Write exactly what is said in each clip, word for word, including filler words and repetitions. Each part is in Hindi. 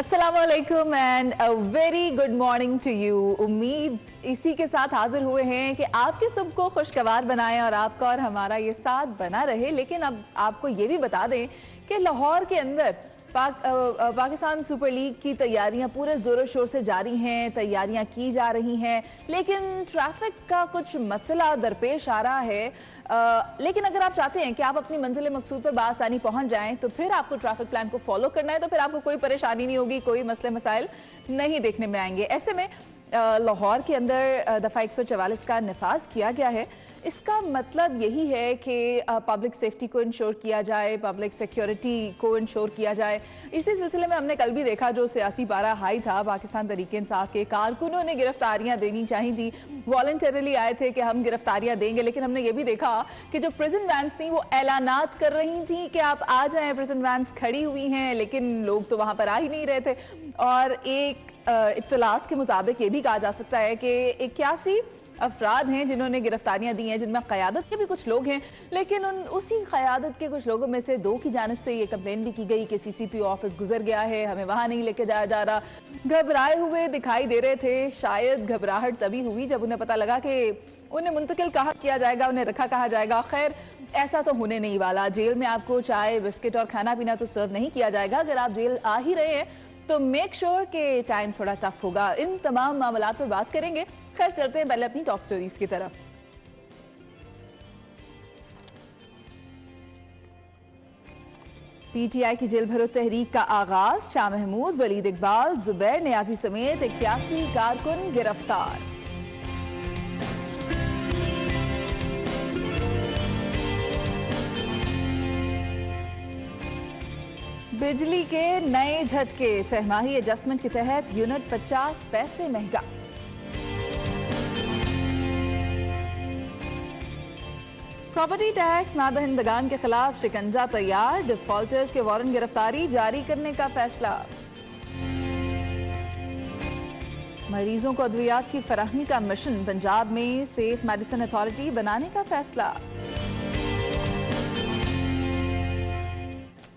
अस्सलामुअलैकुम and a very good morning to you. उम्मीद इसी के साथ हाजिर हुए हैं कि आपके सबको खुशगवार बनाएं और आपका और हमारा ये साथ बना रहे। लेकिन अब आपको ये भी बता दें कि लाहौर के अंदर पाक, आ, पाकिस्तान सुपर लीग की तैयारियां पूरे ज़ोरों शोर से जारी हैं, तैयारियां की जा रही हैं, लेकिन ट्रैफिक का कुछ मसला दरपेश आ रहा है। आ, लेकिन अगर आप चाहते हैं कि आप अपनी मंजिल मकसूद पर बआसानी पहुंच जाएं तो फिर आपको ट्रैफिक प्लान को फॉलो करना है, तो फिर आपको कोई परेशानी नहीं होगी, कोई मसले मसाइल नहीं देखने में आएंगे। ऐसे में लाहौर के अंदर दफ़ा एक सौ चवालीस का नफाज किया गया है। इसका मतलब यही है कि पब्लिक सेफ्टी को इंश्योर किया जाए, पब्लिक सिक्योरिटी को इंश्योर किया जाए। इसी सिलसिले में हमने कल भी देखा जो सियासी पारा हाई था, पाकिस्तान तहरीक इंसाफ के कारकुनों ने गिरफ्तारियां देनी चाहिए थी, वॉलंटरीली आए थे कि हम गिरफ्तारियां देंगे, लेकिन हमने ये भी देखा कि जो प्रिजन वैन्स थी वो ऐलानात कर रही थी कि आप आ जाएँ, प्रिजन वैन्स खड़ी हुई हैं, लेकिन लोग तो वहाँ पर आ ही नहीं रहे थे। और एक इत्तलात के मुताबिक ये भी कहा जा सकता है कि इक्यासी अफराद हैं जिन्होंने गिरफ्तारियां दी हैं, जिनमें क़यादत के भी कुछ लोग हैं, लेकिन उन उसी क़यादत के कुछ लोगों में से दो की जानिब से ये कंप्लेन भी की गई कि सीसीपीओ ऑफिस गुजर गया है, हमें वहाँ नहीं लेके जाया जा रहा। घबराए हुए दिखाई दे रहे थे, शायद घबराहट तभी हुई जब उन्हें पता लगा कि उन्हें मुंतकिल कहा किया जाएगा, उन्हें रखा कहा जाएगा। खैर ऐसा तो होने नहीं वाला, जेल में आपको चाय बिस्किट और खाना पीना तो सर्व नहीं किया जाएगा। अगर आप जेल आ ही रहे हैं तो मेक श्योर के टाइम थोड़ा टफ होगा। इन तमाम मामलात पर बात करेंगे। खैर चलते हैं पहले अपनी टॉप स्टोरीज की तरफ। पीटीआई की जेल भरो तहरीक का आगाज, शाह महमूद, वलीद इकबाल, जुबैर नियाजी समेत इक्यासी कारकुन गिरफ्तार। बिजली के नए झटके, सहमाही एडजस्टमेंट के तहत यूनिट पचास पैसे महंगा। प्रॉपर्टी टैक्स नादहिंदगान के खिलाफ शिकंजा तैयार, डिफॉल्टर्स के वारंट गिरफ्तारी जारी करने का फैसला। मरीजों को अद्वियात की फराहमी का मिशन, पंजाब में सेफ मेडिसिन अथॉरिटी बनाने का फैसला।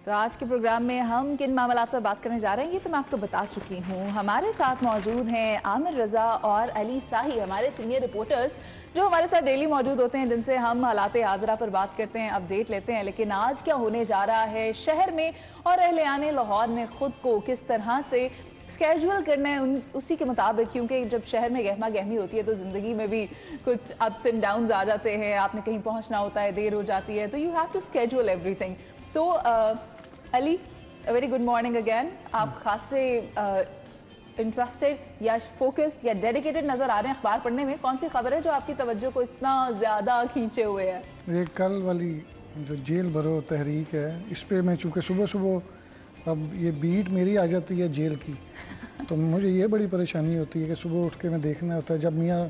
तो आज के प्रोग्राम में हम किन मामलों पर बात करने जा रहे हैं ये तो मैं आपको बता चुकी हूँ। हमारे साथ मौजूद हैं आमिर रज़ा और अली शाही, हमारे सीनियर रिपोर्टर्स जो हमारे साथ डेली मौजूद होते हैं, जिनसे हम हालात हाजरा पर बात करते हैं, अपडेट लेते हैं। लेकिन आज क्या होने जा रहा है शहर में और अहलियाने लाहौर ने ख़ुद को किस तरह से स्केड्यूल करना है उन उसी के मुताबिक, क्योंकि जब शहर में गहमा गहमी होती है तो ज़िंदगी में भी कुछ अप्स एंड डाउन्स आ जाते हैं, आपने कहीं पहुँचना होता है, देर हो जाती है, तो you have to schedule everything. तो आ, Ali, very good morning again. आप खासे इंटरेस्टेड या फोकस्ड या डेडिकेटेड नज़र आ रहे हैं अखबार पढ़ने में। कौन सी खबर है जो आपकी तवज्जो को इतना ज़्यादा खींचे हुए है? ये कल वाली जो जेल भरो तहरीक है, इस पर मैं चूँकि सुबह सुबह अब ये बीट मेरी आ जाती है जेल की, तो मुझे ये बड़ी परेशानी होती है कि सुबह उठ के मैं देखना होता है। जब मियाँ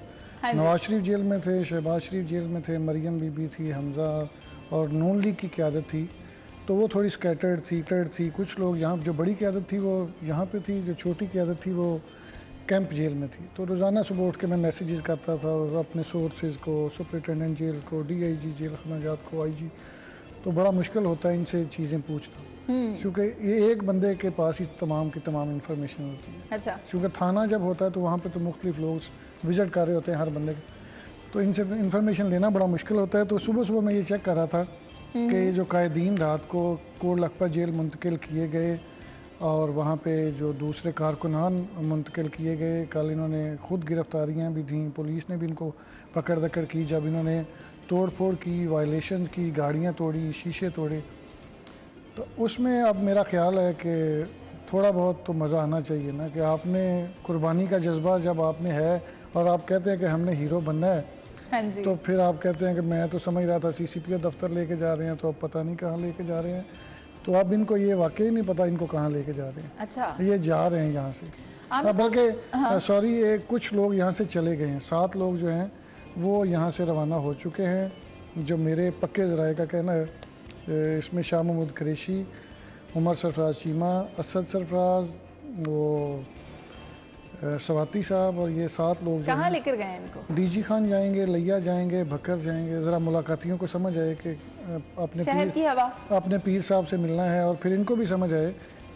नवाज शरीफ जेल में थे, शहबाज शरीफ जेल में थे, मरियम बीबी थी, हमजा और नून लीग की क़यादत थी, तो वो थोड़ी स्कैटर्ड थी टर्ड थी। कुछ लोग यहाँ, जो बड़ी क़यादत थी वो यहाँ पे थी, जो छोटी क़यादत थी वो कैंप जेल में थी। तो रोज़ाना सुबह उठ के मैं मैसेजेस करता था और अपने सोर्सेज को, सुपरिटेंडेंट जेल को, डीआईजी जेल खनाजात को, आईजी। तो बड़ा मुश्किल होता है इनसे चीज़ें पूछना, क्योंकि ये एक बंदे के पास ही तमाम की तमाम इन्फॉर्मेशन होती है। अच्छा। क्योंकि थाना जब होता है तो वहाँ पर तो मुख्तलिफ लोग विज़िट कर रहे होते हैं हर बंदे के, तो इनसे इन्फॉर्मेशन लेना बड़ा मुश्किल होता है। तो सुबह सुबह मैं ये चेक कर रहा था कि जो कायदीन रात को कोह लखपत जेल मुंतकिल किए गए और वहाँ पे जो दूसरे कारकुनान मुंतकिल किए गए, कल इन्होंने ख़ुद गिरफ़्तारियाँ भी दीं, पुलिस ने भी इनको पकड़ दकड़ की जब इन्होंने तोड़ फोड़ की, वायलेशंस की, गाड़ियाँ तोड़ी, शीशे तोड़े। तो उसमें अब मेरा ख्याल है कि थोड़ा बहुत तो मज़ा आना चाहिए ना, कि आपने कुर्बानी का जज्बा जब आपने है और आप कहते हैं कि हमने हीरो बनना है, तो फिर आप कहते हैं कि मैं तो समझ रहा था सीसीपीओ दफ्तर लेके जा रहे हैं, तो अब पता नहीं कहाँ लेके जा रहे हैं। तो अब इनको ये वाकई नहीं पता इनको कहाँ लेके जा रहे हैं। अच्छा। ये जा रहे हैं यहाँ से, बल्कि सॉरी ये कुछ लोग यहाँ से चले गए हैं, सात लोग जो हैं वो यहाँ से रवाना हो चुके हैं। जो मेरे पक्के ज़राए का कहना है, इसमें शाह महमूद कुरैशी, उमर सरफराज चीमा, असद सरफराज, वो सवाती साहब और ये सात लोग। कहाँ लेकर गए इनको? डीजी खान जाएंगे, लिया जाएंगे, भक्कर जाएंगे। ज़रा मुलाकातियों को समझ आए कि अपने शहर की हवा, अपने पीर साहब से मिलना है, और फिर इनको भी समझ आए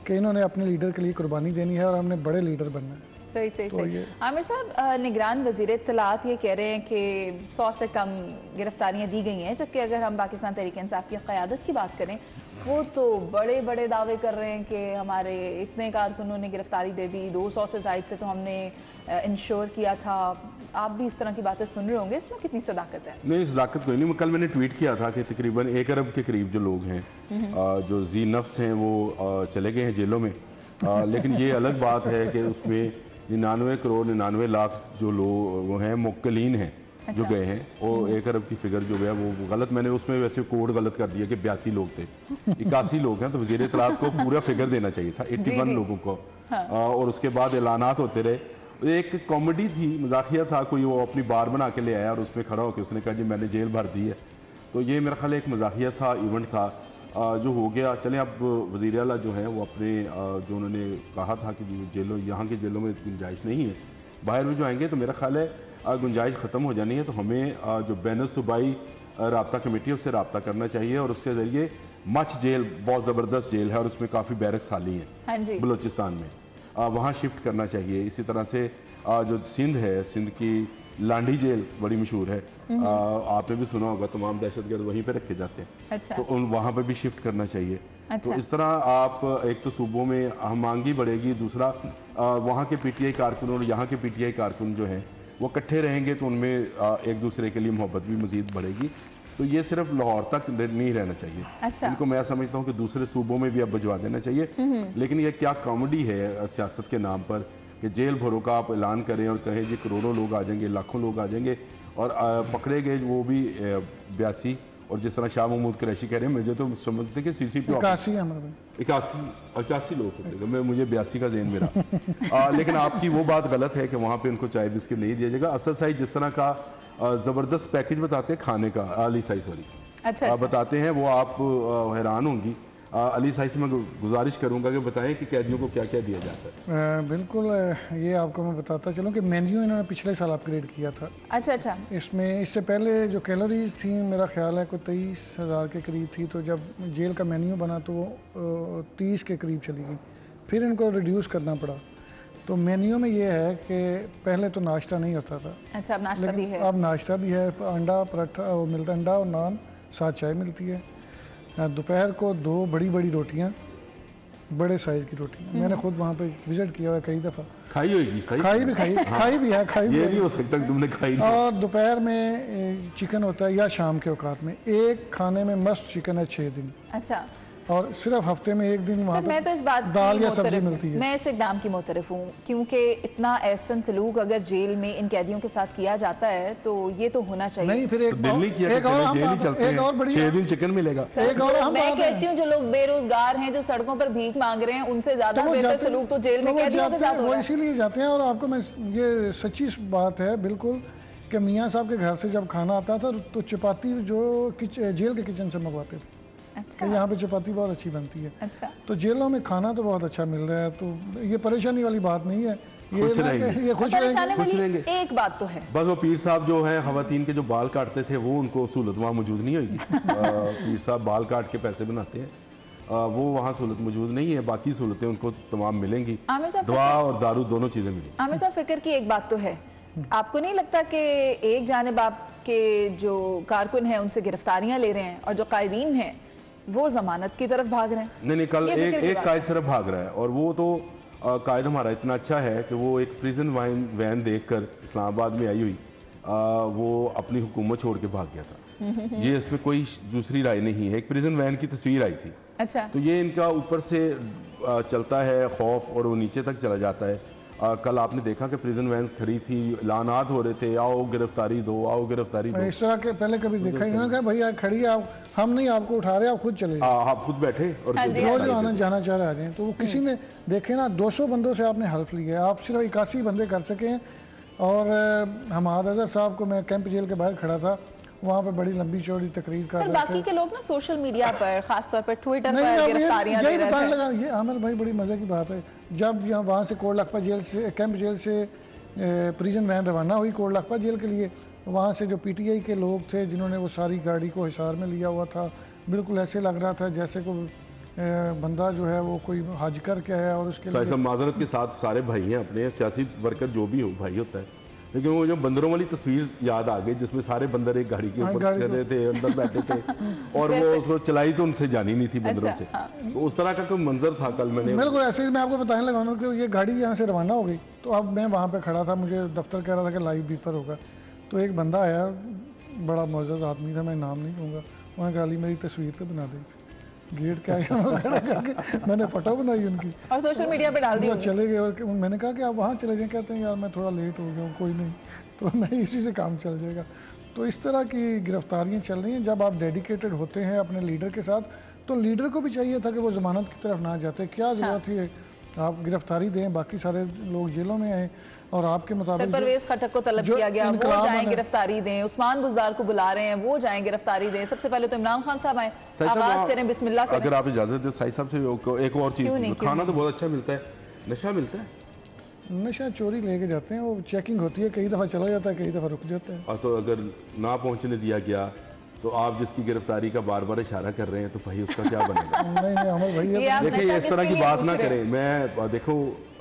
कि इन्होंने अपने लीडर के लिए कुर्बानी देनी है और हमने बड़े लीडर बनना है। सही सही तो सही। आमिर साहब, निगरान वजीर इत्तलात ये कह रहे हैं कि सौ से कम गिरफ्तारियाँ दी गई हैं, जबकि अगर हम पाकिस्तान तहरीक इंसाफ की क़यादत की बात करें वो तो बड़े बड़े दावे कर रहे हैं कि हमारे इतने कारकुनों ने गिरफ्तारी दे दी, दो सौ से जायद से तो हमने इंश्योर किया था। आप भी इस तरह की बातें सुन रहे होंगे, इसमें कितनी सदाकत है? नहीं, सदाकत कोई नहीं। कल मैंने ट्वीट किया था कि तकरीबन एक अरब के करीब जो लोग हैं जो जी नफ्स हैं वो चले गए हैं जेलों में। लेकिन ये अलग बात है कि उसमें निन्यानवे करोड़ निन्यानवे लाख जो लोग हैं मुक्कलीन हैं जो गए हैं, और एक अरब की फिगर जो गया वो गलत, मैंने उसमें वैसे कोड गलत कर दिया कि बयासी लोग थे, इक्यासी लोग हैं। तो वजीर इत्तलात को पूरा फिगर देना चाहिए था इक्यासी लोगों को। हाँ। और उसके बाद ऐलानात होते रहे, एक कॉमेडी थी, मजाकिया था, कोई वो अपनी बार बना के ले आया और उसमें खड़ा होकर उसने कहा जी मैंने जेल भर दी है। तो ये मेरा ख्याल एक मजाकिया सा इवेंट था जो हो गया। चलें, अब वज़ीर आला जो है वो अपने जो उन्होंने कहा था कि जेलों यहाँ के जेलों में गुंजाइश नहीं है, बाहर भी जो आएंगे, तो मेरा ख्याल है गुंजाइश ख़त्म हो जानी है। तो हमें जो बैन सूबाई रबता कमेटी है उससे रबता करना चाहिए, और उसके ज़रिए मच जेल बहुत ज़बरदस्त जेल है और उसमें काफ़ी बैरक साली हैं बलूचिस्तान में, वहाँ शिफ्ट करना चाहिए। इसी तरह से जो सिंध है, सिंध की लांडी जेल बड़ी मशहूर है, आ, आपने भी सुना होगा, तमाम दहशतगर्द वहीं पे रखे जाते हैं। अच्छा। तो उन वहाँ पे भी शिफ्ट करना चाहिए। अच्छा। तो इस तरह आप एक तो सूबों में हमआहंगी बढ़ेगी, दूसरा आ, वहाँ के पीटीआई कारकुन और यहाँ के पीटीआई कारकुन जो हैं वो इकट्ठे रहेंगे तो उनमें आ, एक दूसरे के लिए मोहब्बत भी मज़ीद बढ़ेगी। तो ये सिर्फ लाहौर तक नहीं रहना चाहिए। अच्छा। इनको मैं समझता हूँ कि दूसरे सूबों में भी अब भिजवा देना चाहिए। लेकिन यह क्या कॉमेडी है सियासत के नाम पर कि जेल भरो का आप ऐलान करें और कहें जी करोड़ों लोग आ जाएंगे, लाखों लोग आ जाएंगे, और पकड़े गए वो भी बयासी। और जिस तरह शाह महमूद कुरैशी कह रहे हैं, मुझे तो समझते कि सीसीपी इक्यासी इक्यासी इक्यासी लोग पकड़े गए, मैं मुझे बयासी का जहन मिला। आ, लेकिन आपकी वो बात गलत है कि वहाँ पे उनको चाय बिस्किट नहीं दिया जाएगा। असद साई जिस तरह का ज़बरदस्त पैकेज बताते हैं खाने का, अली साई सॉरी बताते हैं, वो आप हैरान होंगी। अली साहिब से मैं गुजारिश करूंगा कि बताएं कि कैदियों को क्या क्या दिया जाता है। बिल्कुल, ये आपको मैं बताता चलूँ कि मेन्यू इन्होंने पिछले साल अपग्रेड किया था। अच्छा अच्छा। इसमें इससे पहले जो कैलोरीज थी मेरा ख्याल है कोई तेईस हज़ार के करीब थी, तो जब जेल का मेन्यू बना तो वो तीस के करीब चली गई, फिर इनको रिड्यूस करना पड़ा। तो मेन्यू में ये है कि पहले तो नाश्ता नहीं होता था। अच्छा, अब नाश्ता भी है। अब नाश्ता भी है, अंडा पराठा मिलता, अंडा और नान साथ चाय मिलती है। दोपहर को दो बड़ी बड़ी रोटियां, बड़े साइज की रोटियां, मैंने खुद वहाँ पे विजिट किया हुआ कई दफ़ा, खाई होगी, खाई भी खाई हाँ। खाई भी है, खाई ये भी हो सकता है तुमने खाई। और दोपहर में चिकन होता है या शाम के औकात में, एक खाने में मस्त चिकन है छः दिन। अच्छा। और सिर्फ हफ्ते में एक दिन वहाँ मैं तो इस बात दाल या सब्जी मिलती है। मैं इस इकदाम की मुतरफ हूँ क्योंकि इतना एहसन सलूक अगर जेल में इन कैदियों के साथ किया जाता है तो ये तो होना चाहिए। नहीं, फिर एक तो दिल्ली किया एक और जेल ही चलते हैं, छह दिन चिकन मिलेगा। मैं कहती हूँ जो लोग बेरोजगार हैं, जो सड़कों पर भीख मांग रहे हैं, उनसे ज्यादा बेहतर सलूक तो जेल में कैदियों के साथ हो रहा है। इसीलिए जाते हैं। और आपको मैं ये सच्ची बात है बिल्कुल कि मियाँ साहब के घर से जब खाना आता था तो चपाती जो जेल के किचन से मंगवाते थे। अच्छा। तो यहाँ पे चपाती बहुत अच्छी बनती है। अच्छा। तो जेलों में खाना तो बहुत अच्छा मिल रहा है, तो ये परेशानी वाली बात नहीं है। ये ये खुश रहेंगे। एक बात तो है बस, वो पीर साहब जो है खवातीन के जो बाल काटते थे वो उनको सहूलत वहाँ मौजूद नहीं होगी। पीर साहब बाल काट के पैसे बनाते हैं, आ, वो वहाँ सहूलत मौजूद नहीं है, बाकी सहूलतें उनको तमाम मिलेंगी, दवा और दारू दोनों चीज़ें मिलेंगी। आमिर साहब, फिक्र की एक बात तो है, आपको नहीं लगता कि एक जानिब आपके जो कारकुन हैं उनसे गिरफ्तारियाँ ले रहे हैं और जो कायदीन हैं वो जमानत की तरफ भाग रहे हैं? नहीं नहीं, कल एक एक कायद सिर्फ भाग रहा है, और वो तो कायद हमारा इतना अच्छा है कि वो एक प्रिजन वैन वैन देखकर इस्लामाबाद में आई हुई आ, वो अपनी हुकूमत छोड़ के भाग गया था। ये इसमें कोई दूसरी राय नहीं है, एक प्रिजन वैन की तस्वीर आई थी। अच्छा। तो ये इनका ऊपर से चलता है खौफ और वो नीचे तक चला जाता है। आ, कल आपने देखा कि प्रिजन वैन्स खरीद थी, लानात हो रहे थे, आओ गिरफ्तारी दो, आओ गिरफ्तारी दो। इस तरह के पहले कभी देखा ही नहीं। भाई आप खड़ी, आप हम नहीं आपको उठा रहे, आप खुद चले जाओ, आप खुद बैठे और जो जो आना जाना चाह रहे आ जाए। तो वो किसी ने देखे ना, दो सौ बंदों से आपने हल्फ लिया है, आप सिर्फ इक्यासी बंदे कर सके हैं। और हमाद अजहर साहब को मैं कैंप जेल के बाहर खड़ा था, वहाँ पे बड़ी लंबी चौड़ी तकरीर कर रहे थे। बाकी के लोग ना सोशल मीडिया पर खासतौर पर ट्विटर पर गिरफ्तारियां दे रहे थे। लगा ये आमिर भाई बड़ी मज़े की बात है, जब यहाँ वहाँ से कोह लखपत जेल से कैंप जेल से प्रिजन वैन रवाना हुई कोह लखपत जेल के लिए, वहाँ से जो पीटीआई के लोग थे जिन्होंने वो सारी गाड़ी को हिसार में लिया हुआ था, बिल्कुल ऐसे लग रहा था जैसे को बंदा जो है वो कोई हज करके है और उसके लिए माजरत के साथ सारे भाई हैं अपने सियासी वर्कर जो भी हो भाई होता है, लेकिन वो जो बंदरों वाली तस्वीर याद आ गई जिसमें सारे बंदर एक गाड़ी के ऊपर चढ़ रहे थे, अंदर बैठे थे और वो उसको चलाई तो उनसे जानी नहीं थी बंदरों से। तो उस तरह का कोई मंजर था कल। मैंने बिल्कुल ऐसे ही मैं आपको बताने लगा हूँ कि ये गाड़ी यहाँ से रवाना हो गई, तो अब मैं वहाँ पे खड़ा था, मुझे दफ्तर कह रहा था कि लाइव भी पर होगा, तो एक बंदा आया, बड़ा मोअज़्ज़ज़ आदमी था, मैं नाम नहीं लूँगा, वहाँ गाली मेरी तस्वीर तो बना दी थी गेट का खड़ा करके, मैंने फोटो बनाई उनकी और सोशल मीडिया पे डाल दी। चले गए और मैंने कहा कि आप वहाँ चले जाएं, कहते हैं यार मैं थोड़ा लेट हो गया हूँ, कोई नहीं, तो नहीं इसी से काम चल जाएगा। तो इस तरह की गिरफ्तारियाँ चल रही हैं। जब आप डेडिकेटेड होते हैं अपने लीडर के साथ, तो लीडर को भी चाहिए था कि वो ज़मानत की तरफ ना जाते। क्या ज़रूरत है आप गिरफ्तारी दें, बाकी सारे लोग जेलों में आए और आपके मुताबिक परवेज खटक को तलब किया गया, वो जाएं गिरफ्तारी दें, उस्मान बुज़दार को बुला रहे हैं, वो जाएं गिरफ्तारी दें। सबसे पहले तो इमरान खान साहब आए, आवाज़ करें, बिस्मिल्लाह करें। अगर आप इजाज़त दें साई साहब से एक और चीज़, खाना तो बहुत अच्छा मिलता है, नशा मिलता है, नशा चोरी लेके जाते हैं, वो चेकिंग होती है, कई दफ़ा चला जाता है, कई दफ़ा रुक जाता है। और तो अगर ना पहुँचने दिया गया तो आप जिसकी गिरफ्तारी का बार बार इशारा कर रहे हैं तो भाई उसका क्या बनेगा? नहीं नहीं भैया देखिए इस तरह की बात ना करें। मैं देखो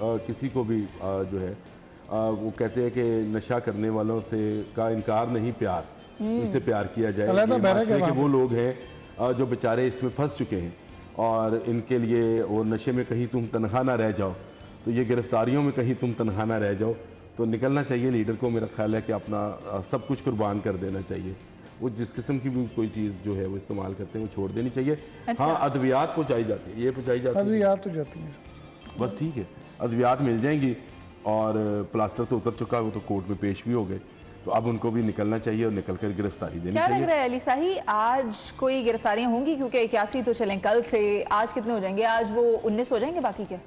आ, किसी को भी आ, जो है आ, वो कहते हैं कि नशा करने वालों से का इनकार नहीं, प्यार इनसे प्यार किया जाए। कि वो लोग हैं जो बेचारे इसमें फंस चुके हैं और इनके लिए वो नशे में कहीं तुम तनहा ना रह जाओ, तो ये गिरफ्तारियों में कहीं तुम तनहा ना रह जाओ, तो निकलना चाहिए। लीडर को मेरा ख्याल है कि अपना सब कुछ कुर्बान कर देना चाहिए, वो जिस किस्म की भी कोई चीज़ जो है वो इस्तेमाल करते हैं वो छोड़ देनी चाहिए। अच्छा। हाँ अद्वियात पहुँचाई जाती है, ये पहुँचाई जाती है, अद्वियात तो जाती है, बस ठीक है, अद्वियात मिल जाएंगी। और प्लास्टर तो उतर चुका है, वो तो कोर्ट में पेश भी हो गए, तो अब उनको भी निकलना चाहिए और निकलकर गिरफ्तारी देनी चाहिए। क्या लग रहा है अली साही, आज कोई गिरफ्तारियाँ होंगी? क्योंकि इक्यासी तो चलें कल थे, आज कितने हो जाएंगे? आज वो उन्नीस हो जाएंगे, बाकी क्या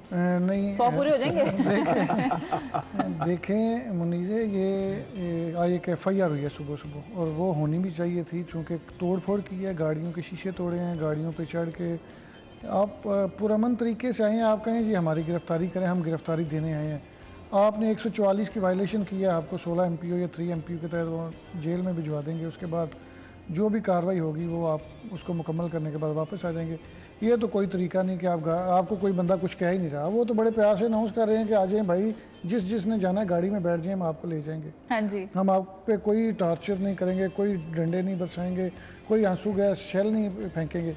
नहीं सौ पूरे हो जाएंगे? देखें मुनीज़े, ये आज एक एफ आई आर हुई है सुबह सुबह, और वो होनी भी चाहिए थी, चूँकि तोड़ फोड़ की है, गाड़ियों के शीशे तोड़े हैं, गाड़ियों पर चढ़ के। आप पुरअमन तरीके से आए हैं, आप कहें जी हमारी गिरफ्तारी करें, हम गिरफ्तारी देने आए हैं। आपने एक सौ चौवालीस की वायलेशन की है, आपको सोलह एम पी ओ या तीन एम पी ओ के तहत वो जेल में भिजवा देंगे, उसके बाद जो भी कार्रवाई होगी वो आप उसको मुकम्मल करने के बाद वापस आ जाएंगे। ये तो कोई तरीका नहीं कि आप आपको कोई बंदा कुछ कह ही नहीं रहा, वो तो बड़े प्यार से अनाउंस कर रहे हैं कि आ जाएँ भाई, जिस जिसने जाना है गाड़ी में बैठ जाएँ, हम आपको ले जाएंगे। हाँ जी, हम आप पे कोई टार्चर नहीं करेंगे, कोई डंडे नहीं बरसाएंगे, कोई आंसू गैस शेल नहीं फेंकेंगे।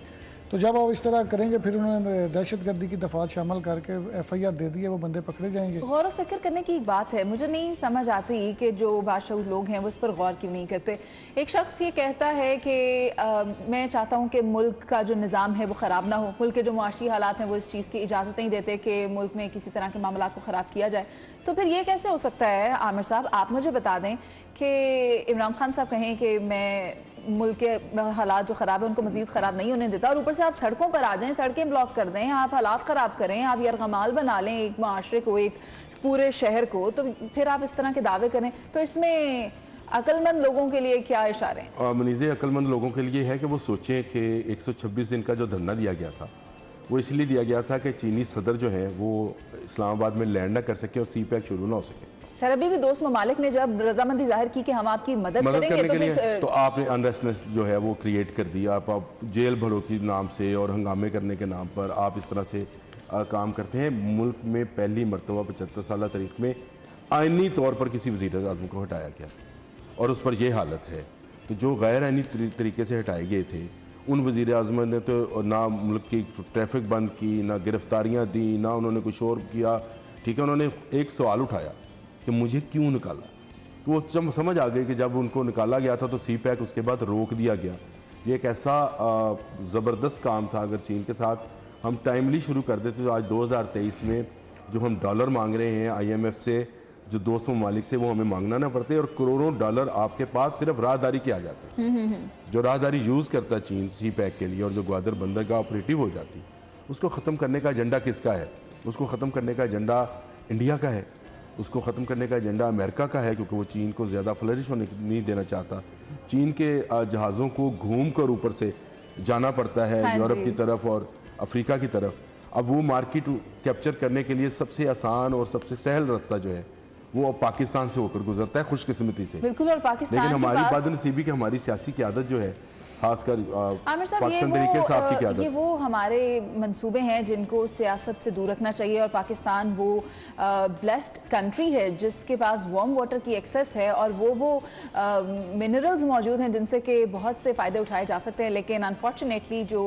तो जब आप इस तरह करेंगे, फिर उन्होंने दहशतगर्दी की दफात शामिल करके एफ आई आर दे दी है, वो बंदे पकड़े जाएंगे। गौर व फिक्र करने की एक बात है, मुझे नहीं समझ आती कि जो बाशऊर लोग हैं वो इस पर गौर क्यों नहीं करते। एक शख्स ये कहता है कि आ, मैं चाहता हूँ कि मुल्क का जो निज़ाम है वो ख़राब ना हो, मुल्क के जो मुआशी हालात हैं वो इस चीज़ की इजाज़त नहीं देते कि मुल्क में किसी तरह के मामला को ख़राब किया जाए, तो फिर ये कैसे हो सकता है? आमिर साहब आप मुझे बता दें कि इमरान खान साहब कहें कि मैं मुल्क के हालात जो ख़राब है उनको मज़ीद ख़राब नहीं होने देता, और ऊपर से आप सड़कों पर आ जाएँ, सड़कें ब्लॉक कर दें, आप हालात ख़राब करें, आप यरगमाल बना लें एक माशरे को, एक पूरे शहर को, तो फिर आप इस तरह के दावे करें, तो इसमें अक्लमंद लोगों के लिए क्या इशारे हैं? मुनीज़े, अक्लमंद लोगों के लिए है कि वो सोचें कि एक सौ छब्बीस दिन का जो धरना दिया गया था वो इसलिए दिया गया था कि चीनी सदर जो है वो इस्लामाबाद में लैंड ना कर सके और सी पैक शुरू ना हो सके। सर अभी भी दोस्त ममालिक ने जब रजामंदी जाहिर की कि हम आपकी मदद मदद करेंगे, करने तो, के लिए, तो आपने अनरेस्टनेस जो है वो क्रिएट कर दी। आप, आप जेल भरो के नाम से और हंगामे करने के नाम पर आप इस तरह से आ, काम करते हैं। मुल्क में पहली मरतबा पचहत्तर साल तारीख में आइनी तौर पर किसी वज़ीर आज़म को हटाया गया और उस पर यह हालत है। तो जो गैर आइनी तरीके से हटाए गए थे उन वज़ीर आज़म ने तो ना मुल्क की ट्रैफिक बंद की, ना गिरफ्तारियाँ दी, ना उन्होंने कुछ और किया। ठीक है, उन्होंने एक सवाल उठाया कि मुझे क्यों निकाला, तो वो जब समझ आ गई कि जब उनको निकाला गया था तो सी पैक उसके बाद रोक दिया गया। ये एक ऐसा ज़बरदस्त काम था, अगर चीन के साथ हम टाइमली शुरू कर देते तो आज दो हज़ार तेईस में जो हम डॉलर मांग रहे हैं आईएमएफ से, जो दोस्त ममालिक से, वो हमें मांगना ना पड़ते और करोड़ों डॉलर आपके पास सिर्फ राहदारी के आ जाते। जो राहदारी यूज़ करता चीन सी पैक के लिए और जो ग्वादर बंदरगाह ऑपरेटिव हो जाती, उसको ख़त्म करने का एजेंडा किसका है? उसको ख़त्म करने का एजेंडा इंडिया का है, उसको ख़त्म करने का एजेंडा अमेरिका का है, क्योंकि वो चीन को ज़्यादा फ्लरिश होने नहीं देना चाहता। चीन के जहाज़ों को घूम कर ऊपर से जाना पड़ता है यूरोप की तरफ और अफ्रीका की तरफ। अब वो मार्केट कैप्चर करने के लिए सबसे आसान और सबसे सहल रास्ता जो है वो अब पाकिस्तान से होकर गुजरता है, खुशकिस्मती से। बिल्कुल, और पाकिस्तान, लेकिन हमारी बदनसीबी की हमारी सियासी क़यादत जो है खासकर पाकिस्तान तहरीक इंसाफ की क़यादत। ये वो हमारे मंसूबे हैं जिनको सियासत से दूर रखना चाहिए, और पाकिस्तान वो ब्लेस्ड कंट्री है जिसके पास वार्म वाटर की एक्सेस है और वो वो मिनरल्स मौजूद हैं जिनसे कि बहुत से फ़ायदे उठाए जा सकते हैं। लेकिन अनफॉर्चुनेटली जो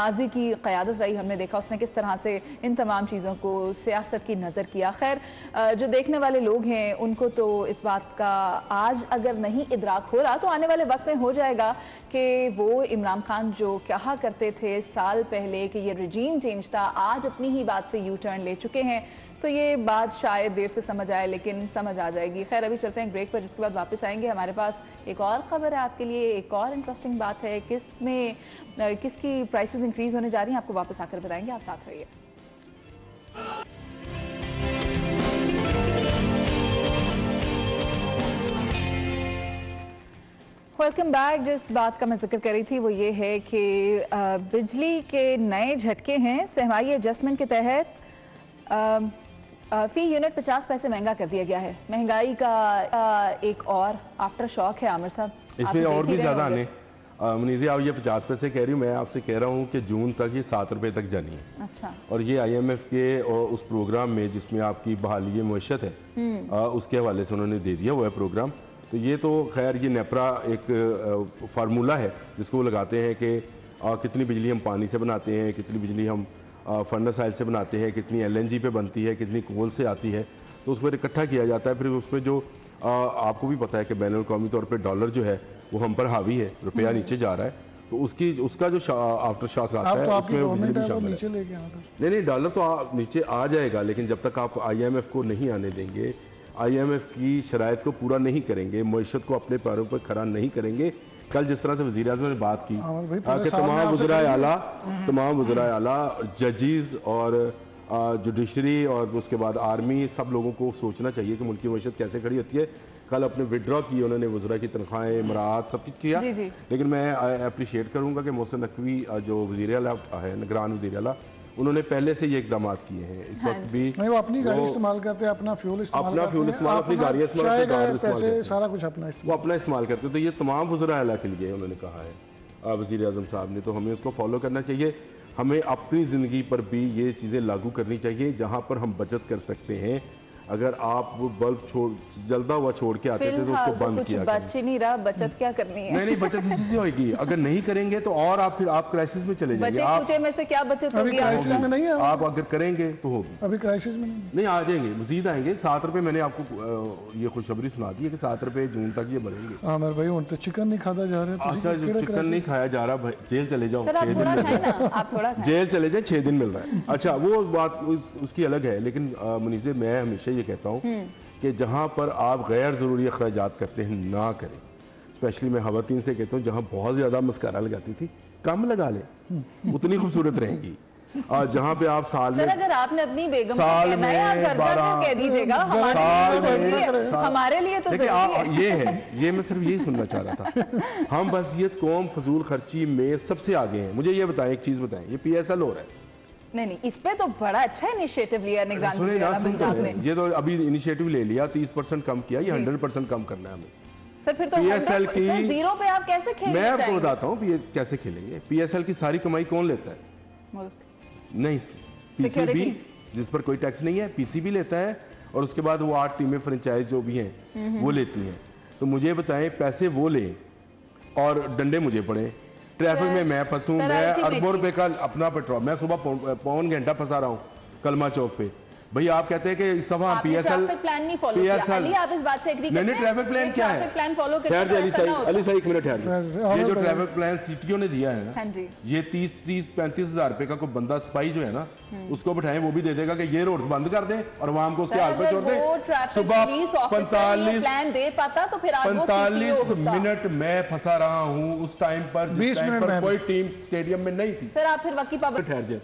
माजी की क़यादत रही हमने देखा उसने किस तरह से इन तमाम चीज़ों को सियासत की नज़र किया। खैर, जो देखने वाले लोग हैं उनको तो इस बात का आज अगर नहीं इदराक हो रहा तो आने वाले वक्त में हो जाएगा कि वो इमरान खान जो कहा करते थे साल पहले कि ये रिजीम चेंज था, आज अपनी ही बात से यू टर्न ले चुके हैं। तो ये बात शायद देर से समझ आए लेकिन समझ आ जाएगी। खैर, अभी चलते हैं ब्रेक पर, जिसके बाद वापस आएंगे। हमारे पास एक और ख़बर है आपके लिए, एक और इंटरेस्टिंग बात है किस में किसकी प्राइसेस इंक्रीज़ होने जा रही हैं, आपको वापस आकर बताएंगे। आप साथ रहिए। Welcome back. जिस बात का मैं जिक्र कर रही थी वो ये है कि बिजली के नए झटके हैं। सहमाई एडजस्टमेंट के तहत फ़ी यूनिट पचास पैसे महंगा कर दिया गया है। महंगाई का एक और आफ्टर शॉक है आमिर साहब, इसमें और भी ज़्यादा आने। मुनीज़े, आप ये पचास पैसे कह रही हूँ, मैं आपसे कह रहा हूँ कि जून तक ये सात रुपये तक जानी है। अच्छा। और ये आई एम एफ के और उस प्रोग्राम में जिसमें आपकी बहाली मुशत है उसके हवाले से उन्होंने दे दिया हुआ है प्रोग्राम। तो ये तो खैर ये नेपरा एक फार्मूला है जिसको वो लगाते हैं कि कितनी बिजली हम पानी से बनाते हैं, कितनी बिजली हम फर्नेस आयल से बनाते हैं, कितनी एल एन जी पे बनती है, कितनी कोल से आती है, तो उसको इकट्ठा किया जाता है। फिर उसमें जो आ, आपको भी पता है कि बैनुल कौमी तौर पे डॉलर जो है वो हम पर हावी है, रुपया नीचे जा रहा है, तो उसकी उसका जो आफ्टर शॉक आता है उसमें बिजली शामिल है। नहीं नहीं, डॉलर तो नीचे आ जाएगा, लेकिन जब तक आप आई एम एफ को नहीं आने देंगे, आई एम एफ की शराइत को पूरा नहीं करेंगे, मईशत को अपने पैरों पर खड़ा नहीं करेंगे। कल जिस तरह से वज़ीर-ए-आज़म ने बात की कि तमाम वज़राए आला तमाम वज़राए आला जजेस और जुडिशरी और उसके बाद आर्मी, सब लोगों को सोचना चाहिए कि मुल्क की मईशत कैसे खड़ी होती है। कल अपने विड्रॉ किए उन्होंने, वज़रा की तनख्वाहें, मराहत, सब कुछ किया। लेकिन मैं अप्रिशिएट करूँगा कि मोहसिन नकवी जो वज़ीर आला है, निगरान वज़ीर आला, उन्होंने पहले से ये इकदाम किए हैं। इस वक्त भी नहीं, वो अपनी गाड़ी इस्तेमाल करते हैं, अपना फ्यूल इस्तेमाल अपना फ्यूल इस्तेमाल अपनी गाड़ियाँ इस्तेमाल करते हैं, सारा कुछ अपना वो अपना इस्तेमाल करते हैं। तो ये तमाम वज़रा आला के लिए उन्होंने कहा है वज़ीर आज़म साहब ने, तो हमें उसको फॉलो करना चाहिए। हमें अपनी ज़िंदगी पर भी ये चीज़ें लागू करनी चाहिए जहाँ पर हम बचत कर सकते हैं। अगर आप वो बल्ब छोड़ जलता हुआ छोड़ के आते थे तो उसको बंद किया। बच नहीं रहा, बचत क्या करनी है? नहीं नहीं, बचत इसी से होगी। अगर नहीं करेंगे तो और आप फिर आप क्राइसिस में चले जाएंगे। आप पूछे में से क्या बचत होगी? क्राइसिस में नहीं है, आप अगर करेंगे तो होगी। अभी क्राइसिस में नहीं नहीं आ जाएंगे, मजीद आएंगे। सात रुपये मैंने आपको ये खुशखबरी सुना दी है कि सात रुपये जून तक ये बढ़ेंगे। आमिर भाई, उन तो चिकन नहीं खाया जा रहा। अच्छा, चिकन नहीं खाया जा रहा, जेल चले जाओ, जेल चले जाए, छः दिन मिल रहा है। अच्छा, वो बात उसकी अलग है, लेकिन मुनीज़े, मैं हमेशा ये कहता हूँ कि जहाँ पर आप गैर ज़रूरी अखराजात करते हैं ना करें। स्पेशली मैं खवातीन से कहता हूँ जहाँ बहुत ज़्यादा मस्कारा लगाती थी कम लगा लें, उतनी खूबसूरत रहेगी। जहाँ पे आप साल में अगर आपने अपनी बेगम साल में कह दीजिएगा हमारे लिए, तो ये है, ये मैं सिर्फ यही सुनना चाह रहा था। हम बस ये कौम फजूल खर्ची में सबसे आगे हैं। मुझे ये बताएं, एक चीज़ बताएं, ये पी एस एल हो रहा है? नहीं नहीं, इस पे तो बड़ा अच्छा इनिशिएटिव लिया पंजाब ने। ये तो अभी इनिशिएटिव ले लिया, तीस परसेंट कम किया, ये हंड्रेड परसेंट कम करना है हमें। सर फिर तो पी एस एल की जीरो पे आप कैसे खेलेंगे? मैं आपको बताता हूँ कैसे खेलेंगे। पी एस एल की सारी कमाई कौन लेता है? नहीं, पी सी बी, जिस पर कोई टैक्स नहीं है, पी सी बी लेता है, और उसके बाद वो आठ टीमें फ्रेंचाइज जो भी हैं वो लेती हैं। तो मुझे बताएं, पैसे वो लें और डंडे मुझे पड़े, ट्रैफिक में मैं फंसूँ, मैं अरबों रुपये का अपना पेट्रोल, मैं सुबह पौन घंटा फंसा रहा हूँ कलमा चौक पे। भाई आप कहते हैं कि इस सफा पी एस एल प्लान नहीं फॉलो किया। अली, आप इस बात से एग्री करते हैं? नहीं, ट्रैफिक प्लान क्या है? ठहर जाइए अली साहब, अली साहब एक मिनट ठहर। ये जो ट्रैफिक प्लान सिटियों ने दिया है ना, ये तीस तीस पैंतीस हजार रुपए का कोई बंदा स्पाई जो है ना उसको बैठाएं, वो भी दे देगा कि ये रोड्स बंद कर दें और आवाम को उसके हाल पे छोड़ दें। सुबह पैंतालीस प्लान दे पाता तो फिर पैंतालीस मिनट मैं फंसा रहा हूँ उस टाइम पर जिस टाइम पर कोई टीम स्टेडियम में नहीं थी। सर आप फिर वकी पाबंद ठहर जाए।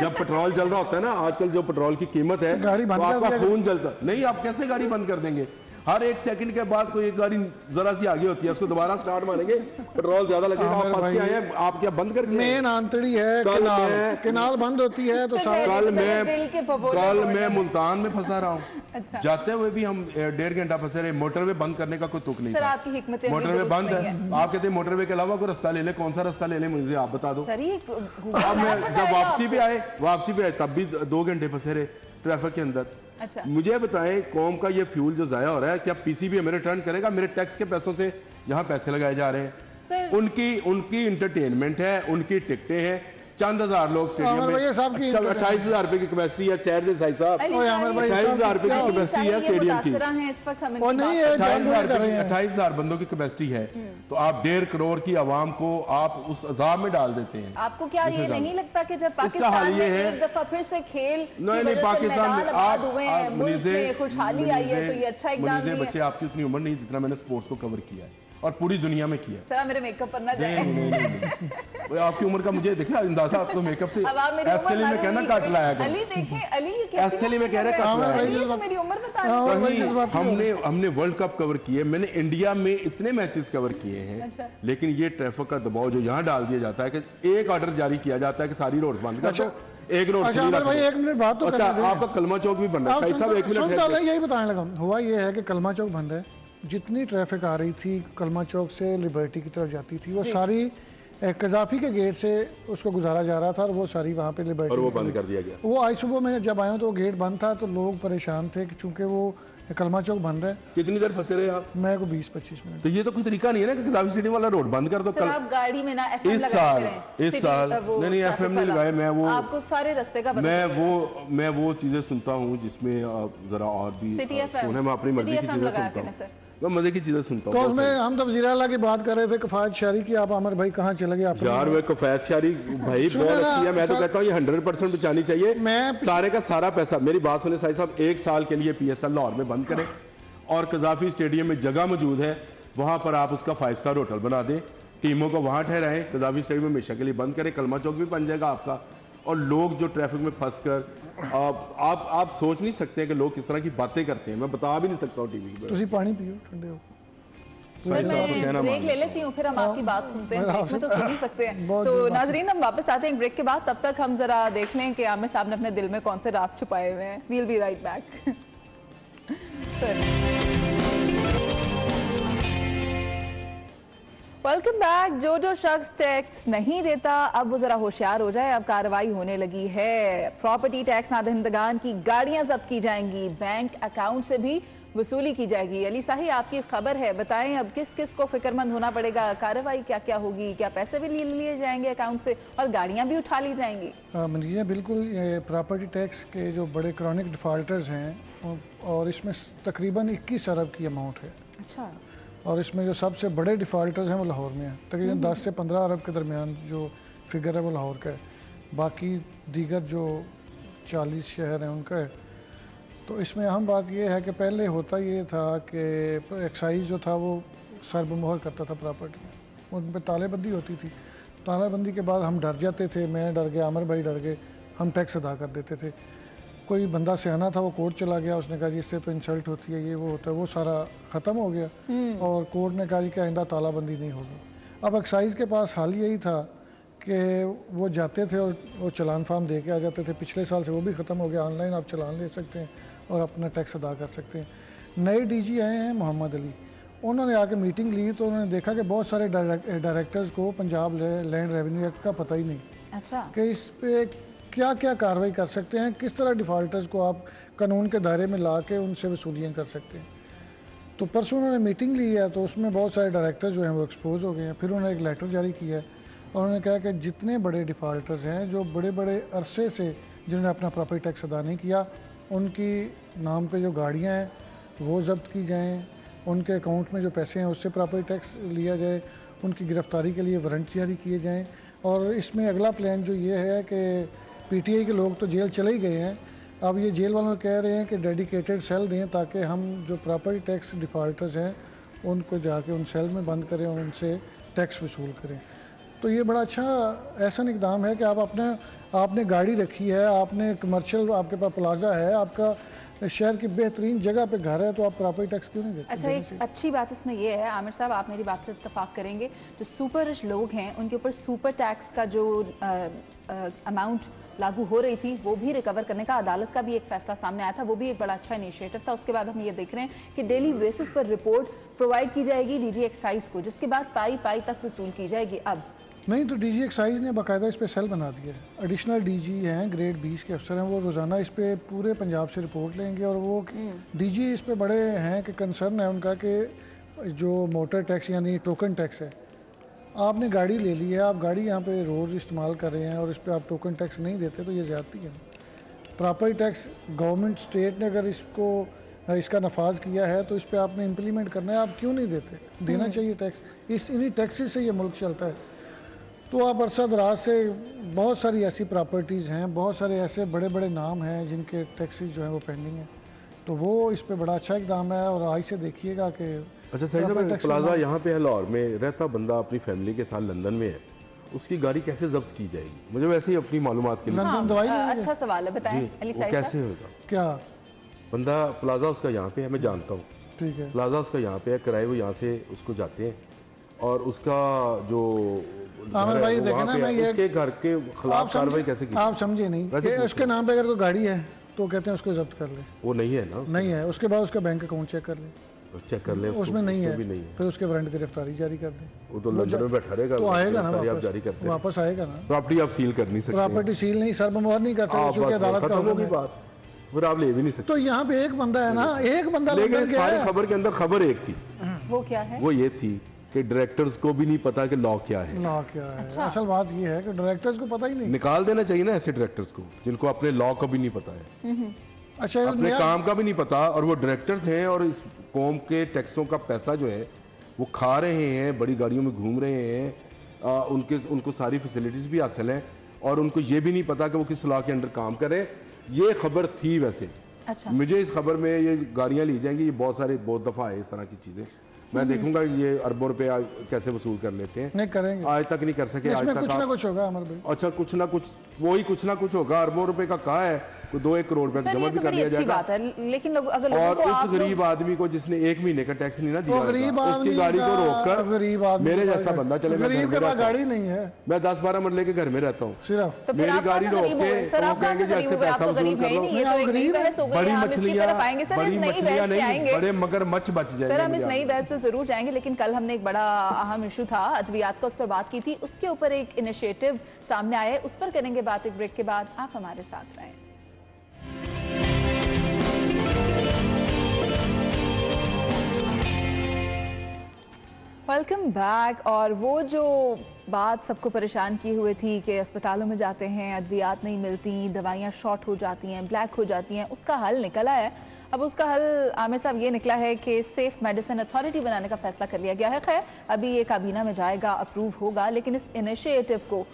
जब पेट्रोल चल रहा होता है ना आजकल, जो पेट्रोल की कीमत है, तो आपका खून जलता नहीं। आप कैसे गाड़ी बंद कर देंगे? हर एक सेकंड के बाद कोई एक गाड़ी जरा सी आगे होती है, उसको दोबारा स्टार्ट मारेंगे, पेट्रोल ज्यादा लगेगा। आप पास क्या है, आप क्या बंद कर मेन आंतड़ी है, कनाल कनाल बंद होती है तो कल मैं कल मैं मुल्तान में फंसा रहा हूँ, जाते हुए भी हम डेढ़ घंटा फंसे रहे। मोटरवे बंद करने का कोई तुक नहीं, मोटरवे बंद है। आप कहते हैं मोटरवे के अलावा कोई रास्ता ले ले, कौन सा रास्ता ले ले मुझे आप बता दो। अब जब वापसी पे आए वापसी पे आए तब भी दो घंटे फंसे रहे ट्रैफिक के अंदर। अच्छा। मुझे बताएं कौम का ये फ्यूल जो जाया हो रहा है, क्या पीसीबी हमें रिटर्न करेगा? मेरे टैक्स के पैसों से यहाँ पैसे लगाए जा रहे हैं, उनकी उनकी इंटरटेनमेंट है, उनकी टिकटें हैं, चंद हजार लोग स्टेडियम में, अट्ठाईस हजार रुपए की कैपेसिटी है, चार से ढाई साहब अट्ठाईस हजार रुपए की कैपेसिटी है स्टेडियम की, अट्ठाईस हजार बंदों की कैपेसिटी है, तो आप डेढ़ करोड़ की आवाम को आप उस अजाब में डाल देते हैं। आपको क्या ये नहीं लगता कि जब पाकिस्तान में एक दफा फिर से खेल पाकिस्तान खुशहाली आई है तो ये अच्छा इकदाम है? बच्चे आपकी उतनी उम्र नहीं जितना मैंने स्पोर्ट्स को कवर किया है और पूरी दुनिया में किया। सर मेरे मेकअप पर ना जाए। नहीं, नहीं, नहीं, नहीं। आपकी उम्र का मुझे दिखा अंदाजा आपको मेकअप से। अब आप मेरी उम्र में कहना काट लाया गया। अली देखें, अली ये क्या असली में कह रहे हैं, मेरी उम्र बता। हमने हमने वर्ल्ड कप कवर किए, मैंने इंडिया में इतने मैचेस कवर किए हैं, लेकिन ये ट्रैफिक का दबाव जो यहाँ डाल दिया जाता है कि एक ऑर्डर जारी किया जाता है कि सारी रोड्स बंद कर दो, एक रोड अच्छा भाई एक मिनट बात तो। अच्छा आपका कलमा चौक भी बन रहा है, यही बताने लगा। हुआ ये है कि कलमा चौक बन रहा है, जितनी ट्रैफिक आ रही थी कलमा चौक से लिबर्टी की तरफ जाती थी, वो सारी कज़ाफी के गेट से उसको गुजारा जा रहा था और वो सारी वहाँ पे लिबर्टी और वो बंद कर दिया गया। वो आज सुबह में जब आया तो वो गेट बंद था, तो लोग परेशान थे कि चूंकि वो कलमा चौक बन रहा है। कितनी देर फंसे रहे आप? मैं को बीस पच्चीस मिनट। तो ये तो कोई तरीका नहीं है ना कि कज़ाफी स्टेडियम वाला रोड बंद कर दो। कल आप गाड़ी में ना एफएम इस साल इस साल नहीं नहीं एफएम नहीं लगाए। मैं वो आपको सारे रास्ते का पता है, मैं वो मैं वो चीजें सुनता हूँ जिसमें जरा और भी उन्हें मैं अपनी मर्जी की चीजें सुनता हूँ, मैं मजे की चीजें सुनता हूँ। तो उसमें हम तो वज़ीर आला की बात कर रहे थे किफ़ायत शारी की, आप अमर भाई कहाँ चले गए? आप यार वो किफ़ायत शारी भाई बहुत अच्छी है, मैं तो कहता हूँ ये हंड्रेड परसेंट बचानी चाहिए। मैं सारे का सारा पैसा, मेरी बात सुने साई साहब, एक साल के लिए पी एस एल लाहौर में बंद करें और कज़ाफी स्टेडियम में जगह मौजूद है वहाँ पर आप उसका फाइव स्टार होटल बना दें, टीमों को वहाँ ठहराएं, कज़ाफी स्टेडियम हमेशा के लिए बंद करें, कलमा चौक भी बन जाएगा आपका। और लोग जो ट्रैफिक में फंस कर आप, आप आप सोच नहीं सकते कि लोग किस तरह की बातें करते हैं, मैं बता भी नहीं सकता हूँ टीवी पर। तुसी पानी पियो, ठंडे हो। सर मैं ब्रेक ले लेती हूँ, फिर हम आपकी बात सुनते हैं, ब्रेक में तो सुन ही सकते हैं। तो नाजरीन हम वापस आते हैं ब्रेक के बाद, तब तक हम जरा देख लें कि आमिर साहब ने अपने दिल में कौन से राज छुपाए हुए हैं। We'll be right back. Sir welcome back. जो जो शख्स टैक्स नहीं देता अब वो ज़रा होशियार हो जाए, अब कार्रवाई होने लगी है। प्रॉपर्टी टैक्स नादहंदगान की गाड़ियां जब्त की जाएंगी, बैंक अकाउंट से भी वसूली की जाएगी। अली साही आपकी खबर है, बताएं अब किस किस को फिक्रमंद होना पड़ेगा, कार्रवाई क्या क्या होगी, क्या पैसे भी ले लिए जाएंगे अकाउंट से और गाड़ियाँ भी उठा ली जाएंगी? मुनीज़ा बिल्कुल, प्रॉपर्टी टैक्स के जो बड़े क्रॉनिक डिफॉल्टर्स हैं और इसमें तकरीबन इक्कीस अरब की अमाउंट है। अच्छा। और इसमें जो सबसे बड़े डिफ़ॉल्टर्स हैं वो लाहौर में हैं, तकरीबन दस से पंद्रह अरब के दरमियान जो फिगर है वो लाहौर का है, बाकी दीगर जो चालीस शहर हैं उनका है। तो इसमें अहम बात यह है कि पहले होता ये था कि एक्साइज जो था वो सरबमोहर करता था प्रॉपर्टी में, उन पर तालेबंदी होती थी। तालेबंदी के बाद हम डर जाते थे, मैं डर गया, आमिर भाई डर गए, हम टैक्स अदा कर देते थे। कोई बंदा सियाना था वो कोर्ट चला गया, उसने कहा जी इससे तो इंसल्ट होती है, ये वो होता है, वो सारा ख़त्म हो गया और कोर्ट ने कहा जी कि आइंदा तालाबंदी नहीं होगी। अब एक्साइज़ के पास हाल यही था कि वो जाते थे और वो चलान फार्म दे के आ जाते थे, पिछले साल से वो भी ख़त्म हो गया, ऑनलाइन आप चलान ले सकते हैं और अपना टैक्स अदा कर सकते हैं। नए डी जी आए हैं मोहम्मद अली, उन्होंने आके मीटिंग ली तो उन्होंने देखा कि बहुत सारे डायरेक्टर्स को पंजाब लैंड रेवेन्यू एक्ट का पता ही नहीं। अच्छा। कि इस पर क्या क्या कार्रवाई कर सकते हैं, किस तरह डिफ़ॉल्टर्स को आप कानून के दायरे में ला के उनसे वसूलियाँ कर सकते हैं। तो परसों उन्होंने मीटिंग ली है तो उसमें बहुत सारे डायरेक्टर्स जो हैं वो एक्सपोज हो गए हैं। फिर उन्होंने एक लेटर जारी किया है और उन्होंने कहा कि जितने बड़े डिफ़ॉल्टर्स हैं जो बड़े बड़े अरसे से जिन्होंने अपना प्रॉपर्टी टैक्स अदा नहीं किया, उनकी नाम पर जो गाड़ियाँ हैं वो जब्त की जाएँ, उनके अकाउंट में जो पैसे हैं उससे प्रॉपर्टी टैक्स लिया जाए, उनकी गिरफ्तारी के लिए वारंट जारी किए जाएँ। और इसमें अगला प्लान जो ये है कि पीटीआई के लोग तो जेल चले ही गए हैं, अब ये जेल वालों कह रहे हैं कि डेडिकेटेड सेल दें ताकि हम जो प्रॉपर्टी टैक्स डिफ़ॉल्टर्स हैं उनको जाके उन सेल में बंद करें और उनसे टैक्स वसूल करें। तो ये बड़ा अच्छा ऐसा इकदाम है कि आप अपने आपने गाड़ी रखी है, आपने कमर्शियल, आपके पास प्लाजा है, आपका शहर की बेहतरीन जगह पे घर है तो आप प्रॉपर्टी टैक्स क्यों नहीं देते? अच्छा, एक अच्छी बात इसमें यह है आमिर साहब, आप मेरी बात से इत्तेफाक करेंगे, जो सुपर रिच लोग हैं उनके ऊपर सुपर टैक्स का जो अमाउंट लागू हो रही थी वो भी रिकवर करने का अदालत का भी एक फैसला सामने आया था, वो भी एक बड़ा अच्छा इनिशिएटिव था। उसके बाद हम ये देख रहे हैं कि डेली बेसिस पर रिपोर्ट प्रोवाइड की जाएगी डी जी एक्साइज को, जिसके बाद पाई पाई तक वसूल की जाएगी। अब नहीं तो डी जी एक्साइज ने बाकायदा इस पर सेल बना दिया है, एडिशनल डी जी हैं, ग्रेड बीस के अफसर हैं, वो रोज़ाना इस पर पूरे पंजाब से रिपोर्ट लेंगे और वो डी जी इस पर बड़े हैं कि कंसर्न है उनका कि जो मोटर टैक्स यानी टोकन टैक्स है, आपने गाड़ी ले ली है, आप गाड़ी यहाँ पे रोज़ इस्तेमाल कर रहे हैं और इस पर आप टोकन टैक्स नहीं देते तो ये ज़्यादती है। प्रॉपर्टी टैक्स गवर्नमेंट स्टेट ने अगर इसको इसका नफाज किया है तो इस पर आपने इम्प्लीमेंट करना है, आप क्यों नहीं देते? देना चाहिए टैक्स, इस इन्हीं टैक्सी से ये मुल्क चलता है। तो आप अरसा दराज से बहुत सारी ऐसी प्रॉपर्टीज़ हैं, बहुत सारे ऐसे बड़े बड़े नाम हैं जिनके टैक्सेस जो हैं वो पेंडिंग हैं, तो वो इस पे बड़ा अच्छा इकदाम है और आज से देखिएगा कि अच्छा सही प्लाजा यहाँ पे है लाहौर में, रहता बंदा अपनी फैमिली के साथ लंदन में है, उसकी गाड़ी कैसे जब्त की जाएगी? मुझे वैसे ही अपनी मालूमात के लिए लंदन दवाई अच्छा सवाल है, बताएं अली साहब कैसे होगा? क्या बंदा प्लाजा उसका यहाँ पे है, मैं जानता हूँ, ठीक है, प्लाजा उसका यहाँ पे है, किराए वो यहाँ से उसको जाते हैं और उसका जो आमिर भाई देखे ना, मैं ये घर के खिलाफ कार्रवाई कैसे की? आप समझे नहीं, उसके नाम पे अगर कोई गाड़ी है तो कहते हैं उसको जब्त कर ले, वो नहीं है ना, नहीं है, उसके बाद उसका बैंक अकाउंट चेक कर ले, चेक कर ले, उसमें नहीं है, फिर उसके वारंट गिरफ्तारी जारी कर दे, वो तो लंदन में बैठा रहेगा, तो आएगा ना वापस, वापस आएगा ना, प्रॉपर्टी आप सील कर नहीं सकते, प्रॉपर्टी सील नहीं सरबमोहर नहीं कर सकते क्योंकि अदालत का हुक्म है, फिर आप ले भी नहीं सकते। तो यहाँ पे एक बंदा है ना, एक बंदा लेकिन सारी खबर के अंदर खबर एक थी, वो क्या है? वो ये थी कि डायरेक्टर्स को भी नहीं पता कि लॉ क्या है, लॉ क्या है। अच्छा। असल बात ये है कि डायरेक्टर्स को पता ही नहीं, निकाल देना चाहिए ना ऐसे डायरेक्टर्स को जिनको अपने लॉ का भी नहीं पता है, अच्छा अपने काम का भी नहीं पता, और वो डायरेक्टर्स हैं और इस कौम के टैक्सों का पैसा जो है वो खा रहे हैं, बड़ी गाड़ियों में घूम रहे हैं, आ, उनके उनको सारी फैसिलिटीज़ भी हासिल हैं और उनको ये भी नहीं पता कि वो किस लॉ के अंडर काम करें। ये खबर थी वैसे, मुझे इस खबर में ये गाड़ियाँ ली जाएंगी, ये बहुत सारे बहुत दफ़ा है इस तरह की चीज़ें, मैं देखूंगा ये अरबों रुपए कैसे वसूल कर लेते हैं, नहीं करेंगे, आज तक नहीं कर सके, आज तक कुछ ना कुछ होगा अमर भाई, अच्छा कुछ ना कुछ वही कुछ ना कुछ होगा, अरबों रुपए का कहा है तो दो एक करोड़ रुपए जमा भी कर लिया जाएगा, लेकिन अगर और उस गरीब आदमी को जिसने एक महीने का टैक्स नहीं ना दिया, उसकी गाड़ी को रोककर गरीब आदमी, मेरे जैसा बंदा चले, गाड़ी नहीं है, मैं दस बारह मरले के घर में रहता हूँ, सिर्फ मेरी गाड़ी रोक के पैसा वसूल कर लो, बड़ी मछलियाँ बड़ी मछलियाँ नहीं, बड़े मगर मच्छ बच जाएंगे, जरूर जाएंगे। लेकिन कल हमने एक बड़ा अहम इशू था अद्वियात का, उस पर बात की थी, उसके ऊपर एक इनिशिएटिव सामने आया है, उस पर करेंगे बात एक ब्रेक के बाद, आप हमारे साथ रहें। Welcome back. और वो जो बात सबको परेशान किए हुए थी कि अस्पतालों में जाते हैं, अद्वियात नहीं मिलती, दवाइयाँ शॉर्ट हो जाती हैं, ब्लैक हो जाती हैं, उसका हल निकला है। अब उसका हल आमिर साहब ये निकला है कि सेफ मेडिसिन अथॉरिटी बनाने का फैसला कर लिया गया है। खैर अभी ये काबीना में जाएगा, अप्रूव होगा, लेकिन इस इनिशिएटिव को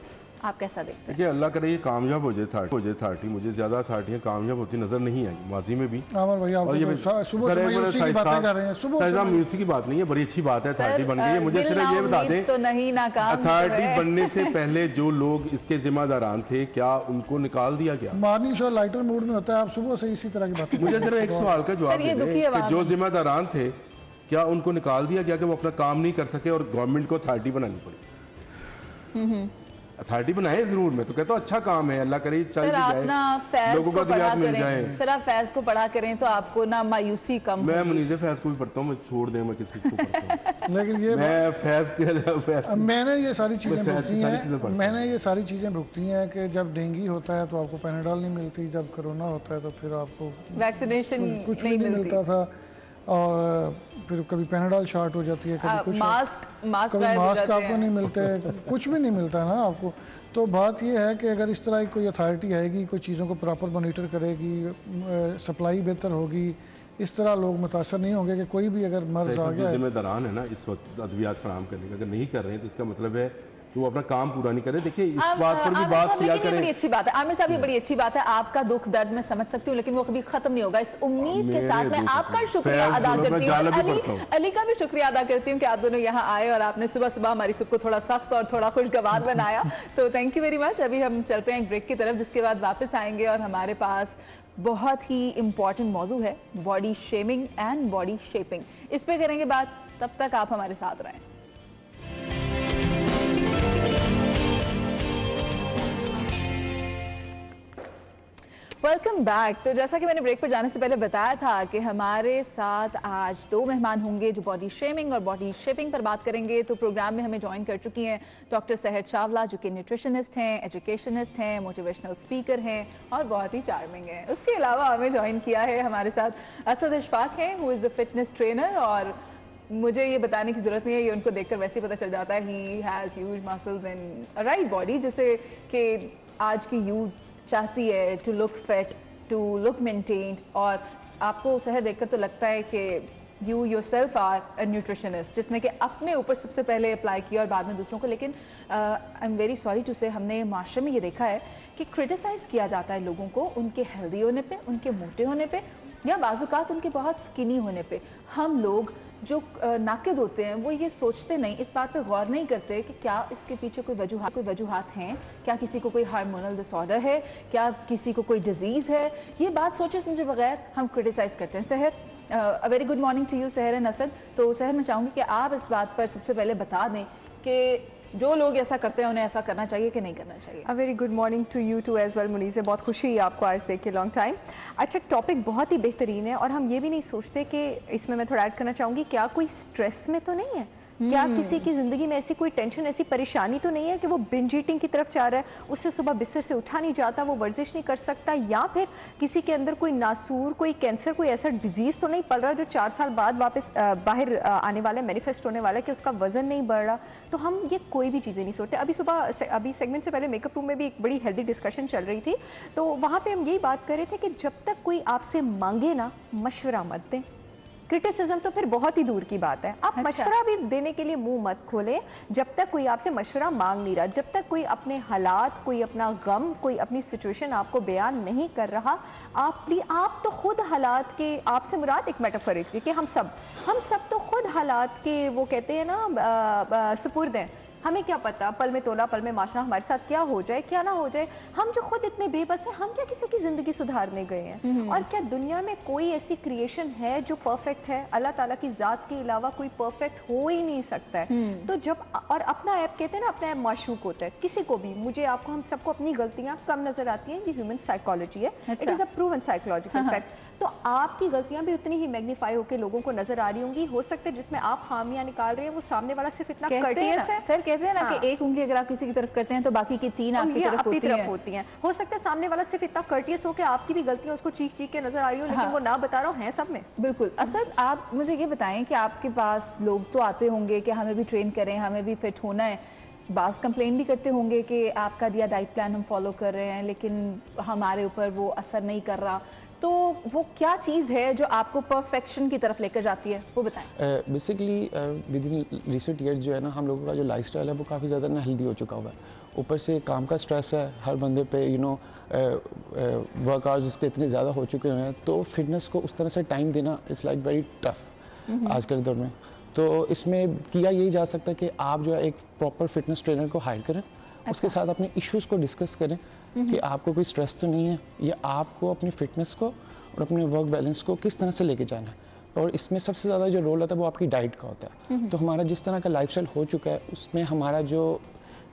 आप कैसा देखते हैं? कि अल्लाह करे ये कामयाब हो जाए अथॉरिटी, मुझे ज़्यादा अथॉरिटियाँ कामयाब होती नज़र नहीं आई माजी में भी। म्यूसी की बात नहीं है, बड़ी अच्छी बात है अथॉरिटी बन गई है। मुझे सिर्फ ये बता दें अथॉरिटी बनने से पहले जो लोग इसके जिम्मेदारान थे क्या उनको निकाल दिया गया? मॉर्निंग शो लाइटर मूड में होता है, आप सुबह से इसी तरह की बात। मुझे सिर्फ एक सवाल का जवाब, जो जिम्मेदारान थे क्या उनको निकाल दिया गया कि वो अपना काम नहीं कर सके और गवर्नमेंट को अथॉरिटी बनानी पड़ी? अथॉरिटी बनाए जरूर, मैं तो कहता हूँ अच्छा काम है, अल्लाह करे चल जाए, लोगों को पढ़ा मिल जाए। सर आप फैज़ को पढ़ा करें तो आपको ना मायूसी कम। मैं मुनीज़े फैज़ को भी पढ़ता हूँ, मैं छोड़ दें मैं किस किस को पढ़ता हूँ लेकिन ये मैं फैज़ के मैंने ये सारी चीज़ें भुगती हैं, मैंने ये सारी चीज़ें भुगती हैं कि जब डेंगू होता है तो आपको पेनाडॉल नहीं मिलती, जब कोरोना होता है तो फिर आपको वैक्सीनेशन कुछ नहीं मिलता था और फिर कभी पेनाडॉल शॉर्ट हो जाती है, कभी आ, कुछ मास्क मास्क कभी मास्क आपको नहीं मिलते कुछ भी नहीं मिलता ना आपको। तो बात यह है कि अगर इस तरह कोई अथॉरिटी आएगी, कोई चीज़ों को प्रॉपर मॉनिटर करेगी, सप्लाई बेहतर होगी, इस तरह लोग मुतासर नहीं होंगे कि कोई भी अगर मर्ज आ गया। जिम्मेदारान है ना इस वक्त अद्वियात फराहम करने का, अगर नहीं कर रहे हैं तो इसका मतलब है तो वो अपना काम पूरा नहीं करे। देखिए इस बात पर भी बात किया करें। बड़ी अच्छी बात है आमिर साहब, ये बड़ी अच्छी बात है, आपका दुख दर्द मैं समझ सकती हूँ, लेकिन वो कभी खत्म नहीं होगा। इस उम्मीद के साथ मैं आपका शुक्रिया अदा करती हूँ, अली अली का भी शुक्रिया अदा करती हूँ कि आप दोनों यहाँ आए और आपने सुबह सुबह हमारी सबको थोड़ा सख्त और थोड़ा खुशगवार बनाया, तो थैंक यू वेरी मच। अभी हम चलते हैं ब्रेक की तरफ, जिसके बाद वापस आएंगे और हमारे पास बहुत ही इम्पॉर्टेंट मौजू है, body shaming and body shaping. इस पे करेंगे बात, तब तक आप हमारे साथ रहें। Welcome back. तो जैसा कि मैंने ब्रेक पर जाने से पहले बताया था कि हमारे साथ आज दो मेहमान होंगे जो बॉडी शेमिंग और बॉडी शेपिंग पर बात करेंगे। तो प्रोग्राम में हमें ज्वाइन कर चुकी हैं डॉक्टर सहद चावला, जो कि न्यूट्रिशनिस्ट हैं, एजुकेशनिस्ट हैं, मोटिवेशनल स्पीकर हैं और बहुत ही चार्मिंग हैं। उसके अलावा हमें ज्वाइन किया है हमारे साथ असद इशफाक हैं, who is a fitness trainer. और मुझे ये बताने की ज़रूरत नहीं है, ये उनको देखकर वैसे ही पता चल जाता है, he has huge muscles and a right body, जिसे कि आज की यूथ चाहती है, to look fit, to look maintain. और आपको शहर देखकर तो लगता है कि you yourself are a nutritionist, जिसने कि अपने ऊपर सबसे पहले अप्लाई किया और बाद में दूसरों को। लेकिन I am very sorry to say, हमने माशरे में ये देखा है कि क्रिटिसाइज़ किया जाता है लोगों को उनके हेल्दी होने पे, उनके मोटे होने पे, या बाज़ूकात उनके बहुत स्किनी होने पे। हम लोग जो नाकिद होते हैं वो ये सोचते नहीं, इस बात पे गौर नहीं करते कि क्या इसके पीछे कोई वजूहत कोई वजूहत हैं, क्या किसी को कोई हार्मोनल डिसऑर्डर है, क्या किसी को कोई डिजीज़ है। ये बात सोचे समझे बगैर हम क्रिटिसाइज़ करते हैं। Sahar, a very good morning to you Sahar and Asad. तो सहर, मैं चाहूँगी कि आप इस बात पर सबसे पहले बता दें कि जो लोग ऐसा करते हैं उन्हें ऐसा करना चाहिए कि नहीं करना चाहिए। A very good morning to you too as well Muneeze, बहुत खुशी है आपको आज देख के, लॉन्ग टाइम। अच्छा, टॉपिक बहुत ही बेहतरीन है और हम ये भी नहीं सोचते कि इसमें मैं थोड़ा ऐड करना चाहूँगी, क्या कोई स्ट्रेस में तो नहीं है, क्या किसी की ज़िंदगी में ऐसी कोई टेंशन, ऐसी परेशानी तो नहीं है कि वो बिंज ईटिंग की तरफ जा रहा है, उससे सुबह बिस्तर से उठा नहीं जाता, वो वर्जिश नहीं कर सकता, या फिर किसी के अंदर कोई नासूर, कोई कैंसर, कोई ऐसा डिजीज़ तो नहीं पड़ रहा जो चार साल बाद वापस बाहर आने वाला है, मैनिफेस्ट होने वाला है, कि उसका वजन नहीं बढ़ रहा। तो हम ये कोई भी चीज़ें नहीं सोचते। अभी सुबह से, अभी सेगमेंट से पहले मेकअप रूम में भी एक बड़ी हेल्दी डिस्कशन चल रही थी, तो वहाँ पर हम यही बात कर रहे थे कि जब तक कोई आपसे मांगे ना, मशवरा मत दें। क्रिटिसिज्म तो फिर बहुत ही दूर की बात है, आप अच्छा। मशवरा भी देने के लिए मुंह मत खोले जब तक कोई आपसे मशवरा मांग नहीं रहा, जब तक कोई अपने हालात, कोई अपना गम, कोई अपनी सिचुएशन आपको बयान नहीं कर रहा। आप प्लीज, आप तो खुद हालात के, आपसे मुराद एक मेटाफोरिकली कि हम सब हम सब तो खुद हालात के, वो कहते हैं ना, सुपुर्द हैं। हमें क्या पता पल में तोला पल में माशा, हमारे साथ क्या हो जाए क्या ना हो जाए। हम जो खुद इतने बेबस हैं, हम क्या किसी की ज़िंदगी सुधारने गए हैं? और क्या दुनिया में कोई ऐसी क्रिएशन है जो परफेक्ट है? अल्लाह ताला की ज़ात के अलावा कोई परफेक्ट हो ही नहीं सकता है। तो जब, और अपना ऐप कहते हैं ना, अपना ऐप माशूक होता है, किसी को भी, मुझे, आपको, हम सबको अपनी गलतियाँ कम नज़र आती हैं। ये ह्यूमन साइकोलॉजी है, it is a proven psychological fact. तो आपकी गलतियां भी उतनी ही मैग्नीफाई होकर लोगों को नजर आ रही होंगी। हो सकता है जिसमें आप खामियां निकाल रहे हैं वो सामने वाला सिर्फ इतना कर्टियस है। सर कहते हैं ना कि एक उंगली अगर आप किसी की तरफ करते हैं तो बाकी की तीन आपकी तरफ होती हैं। होती हैं। हो सकता है सामने वाला सिर्फ इतना कर्टियस हो कि आपकी भी गलतियां उसको चीख चीख के नजर आ रही हो, लेकिन वो ना बता रहा है सब में। बिल्कुल। असद, आप मुझे ये बताएं कि आपके पास लोग तो आते होंगे कि हमें भी ट्रेन करें, हमें भी फिट होना है, बास कंप्लेन भी करते होंगे कि आपका दिया डाइट प्लान हम फॉलो कर रहे हैं लेकिन हमारे ऊपर वो असर नहीं कर रहा। तो वो क्या चीज़ है जो आपको परफेक्शन की तरफ लेकर जाती है, वो बताएं। Basically with in recent year जो है ना, हम लोगों का जो लाइफस्टाइल है वो काफ़ी ज़्यादा ना हेल्दी हो चुका हुआ है। ऊपर से काम का स्ट्रेस है हर बंदे पे, यू नो वर्क आवर्स उसके इतने ज़्यादा हो चुके हैं, तो फिटनेस को उस तरह से टाइम देना इट्स लाइक वेरी टफ आज के दौर में। तो इसमें किया यही जा सकता है कि आप जो है एक प्रॉपर फिटनेस ट्रेनर को हायर करें, अच्छा। उसके साथ अपने इश्यूज़ को डिस्कस करें कि आपको कोई स्ट्रेस तो नहीं है, या आपको अपनी फिटनेस को और अपने वर्क बैलेंस को किस तरह से लेके जाना है। और इसमें सबसे ज़्यादा जो रोल होता है वो आपकी डाइट का होता है। तो हमारा जिस तरह का लाइफस्टाइल हो चुका है उसमें हमारा जो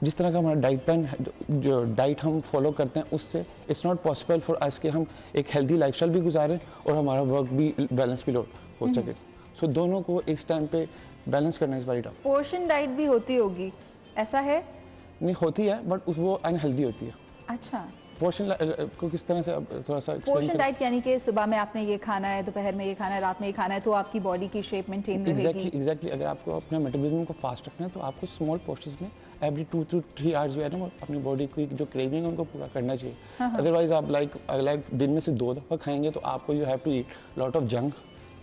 जिस तरह का हमारा डाइट प्लान, जो डाइट हम फॉलो करते हैं, उससे it's not possible for us कि हम एक हेल्दी लाइफस्टाइल भी गुजारें और हमारा वर्क भी बैलेंस भी हो सके। सो दोनों को इस टाइम पे बैलेंस करना is very tough. Portion diet भी होती होगी, ऐसा है? नहीं होती है, बट वो अनहेल्दी होती है। अच्छा, पोर्शन को किस तरह से थोड़ा सा? पोर्शन डाइट यानी कि सुबह में आपने ये खाना है, दोपहर में ये खाना है, रात में ये खाना है, तो आपकी बॉडी की शेप मेंटेन रहेगी। एग्जैक्टली एग्जैक्टली अगर आपको अपने मेटाबॉलिज्म को फास्ट रखना है तो आपको स्मॉल पोर्शंस में every two to three hours जो है ना, अपनी बॉडी की जो क्रेविंग है उनको पूरा करना चाहिए। अदरवाइज आप लाइक लाइक दिन में से दो दफ़ा खाएंगे तो आपको you have to eat lot of junk,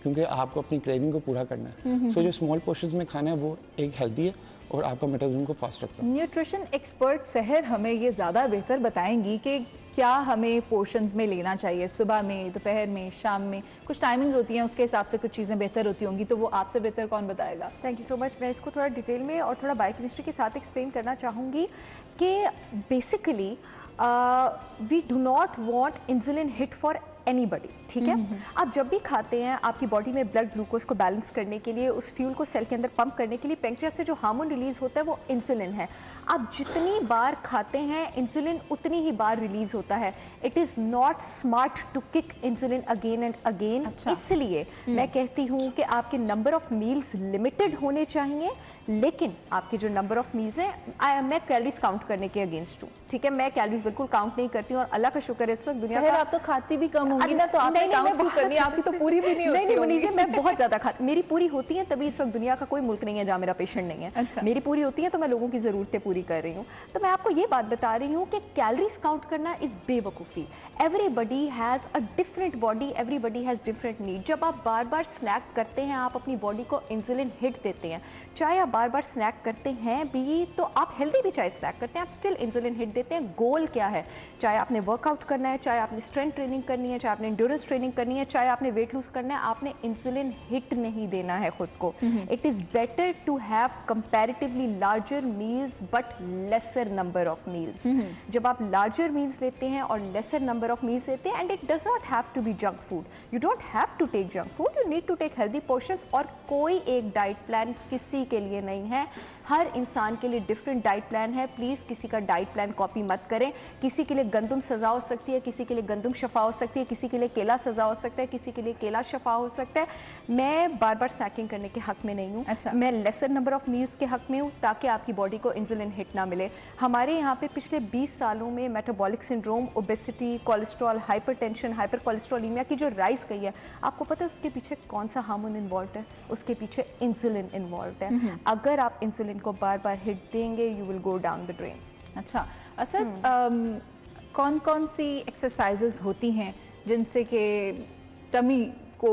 क्योंकि आपको अपनी क्रेविंग को पूरा करना है। सो जो स्मॉल पोर्शंस में खाना है वो एक हेल्दी है और आपका मेटाबॉलिज्म को फास्ट रखता है। न्यूट्रिशन एक्सपर्ट सहर हमें ये ज़्यादा बेहतर बताएंगी कि क्या हमें पोर्शंस में लेना चाहिए, सुबह में, दोपहर में, शाम में, कुछ टाइमिंग्स होती हैं, उसके हिसाब से कुछ चीज़ें बेहतर होती होंगी, तो वो आपसे बेहतर कौन बताएगा। Thank you so much. मैं इसको थोड़ा डिटेल में और थोड़ा बायोकेमिस्ट्री के साथ एक्सप्लेन करना चाहूँगी कि basically we do not want insulin hit for anybody, ठीक है। आप जब भी खाते हैं आपकी बॉडी में ब्लड ग्लूकोज को बैलेंस करने के लिए, उस फ्यूल को सेल के अंदर पंप करने के लिए पेंक्रियास से जो हार्मोन रिलीज होता है वो इंसुलिन है। आप जितनी बार खाते हैं इंसुलिन उतनी ही बार रिलीज होता है। It is not smart to kick insulin again and again. इसलिए मैं कहती हूँ कि आपके नंबर ऑफ मील्स लिमिटेड होने चाहिए, लेकिन आपके जो नंबर ऑफ मील्स हैं, मैं कैलोरीज काउंट करने के अगेंस्ट हूँ, ठीक है। मैं कैलोरीज बिल्कुल काउंट नहीं करती हूँ और अल्लाह का शुक्र है इस वक्त दुनिया का, आप तो खाती भी कम होगी ना, तो आपने काउंट क्यों करनी, आपकी तो पूरी भी नहीं होती। नहीं नहीं मुनीज़ा, मैं बहुत ज़्यादा खाती, मेरी पूरी होती है, तभी इस वक्त दुनिया का कोई मुल्क नहीं है जहाँ मेरा पेशेंट नहीं है। मेरी पूरी होती है तो मैं लोगों की ज़रूरतें पूरी कर रही हूँ। तो मैं आपको ये बात बता रही हूँ कि कैलोरीज काउंट करना इज़ बेवकूफ़ी। Everybody has a different body, everybody has different need. जब आप बार बार स्नैक करते हैं आप अपनी बॉडी को इंसुलिन हिट देते हैं। चाहे आप बार बार स्नैक करते हैं भी तो आप हेल्दी भी चाहे स्नैक करते हैं, आप स्टिल इंसुलिन हिट देते हैं। गोल क्या है? चाहे आपने वर्कआउट करना है, चाहे आपने स्ट्रेंथ ट्रेनिंग करनी है, चाहे आपने इंड्योरेंस ट्रेनिंग करनी है, चाहे आपने वेट लूज करना है, आपने इंसुलिन हिट नहीं देना है खुद को। It is better to have comparatively larger meals but lesser number of meals. जब आप लार्जर मील्स लेते हैं और लेसर नंबर ऑफ मील्स लेते हैं, and it does not have to be junk food, you don't have to take junk food, you need to take healthy portions. और कोई एक डाइट प्लान किसी के लिए नहीं है, हर इंसान के लिए डिफरेंट डाइट प्लान है। प्लीज़ किसी का डाइट प्लान कॉपी मत करें। किसी के लिए गंदुम सज़ा हो सकती है, किसी के लिए गंदुम शफा हो सकती है, किसी के लिए केला सज़ा हो सकता है, किसी के लिए केला शफा हो सकता है। मैं बार बार स्नैकिंग करने के हक़ में नहीं हूँ। अच्छा। मैं लेसर नंबर ऑफ मील्स के हक़ में हूँ ताकि आपकी बॉडी को इंसुलिन हिट ना मिले। हमारे यहाँ पे पिछले बीस सालों में metabolic syndrome, obesity, cholesterol, hypertension, hyper कोलेस्ट्रॉलीमिया की जो राइज़ गई है, आपको पता है उसके पीछे कौन सा हार्मोन इन्वॉल्व है? उसके पीछे इंसुलिन इन्वॉल्व है। अगर आप इंसुलिन को बार बार हिट देंगे, you will go down the drain. अच्छा असद, कौन कौन सी एक्सरसाइजेस होती हैं जिनसे के टमी को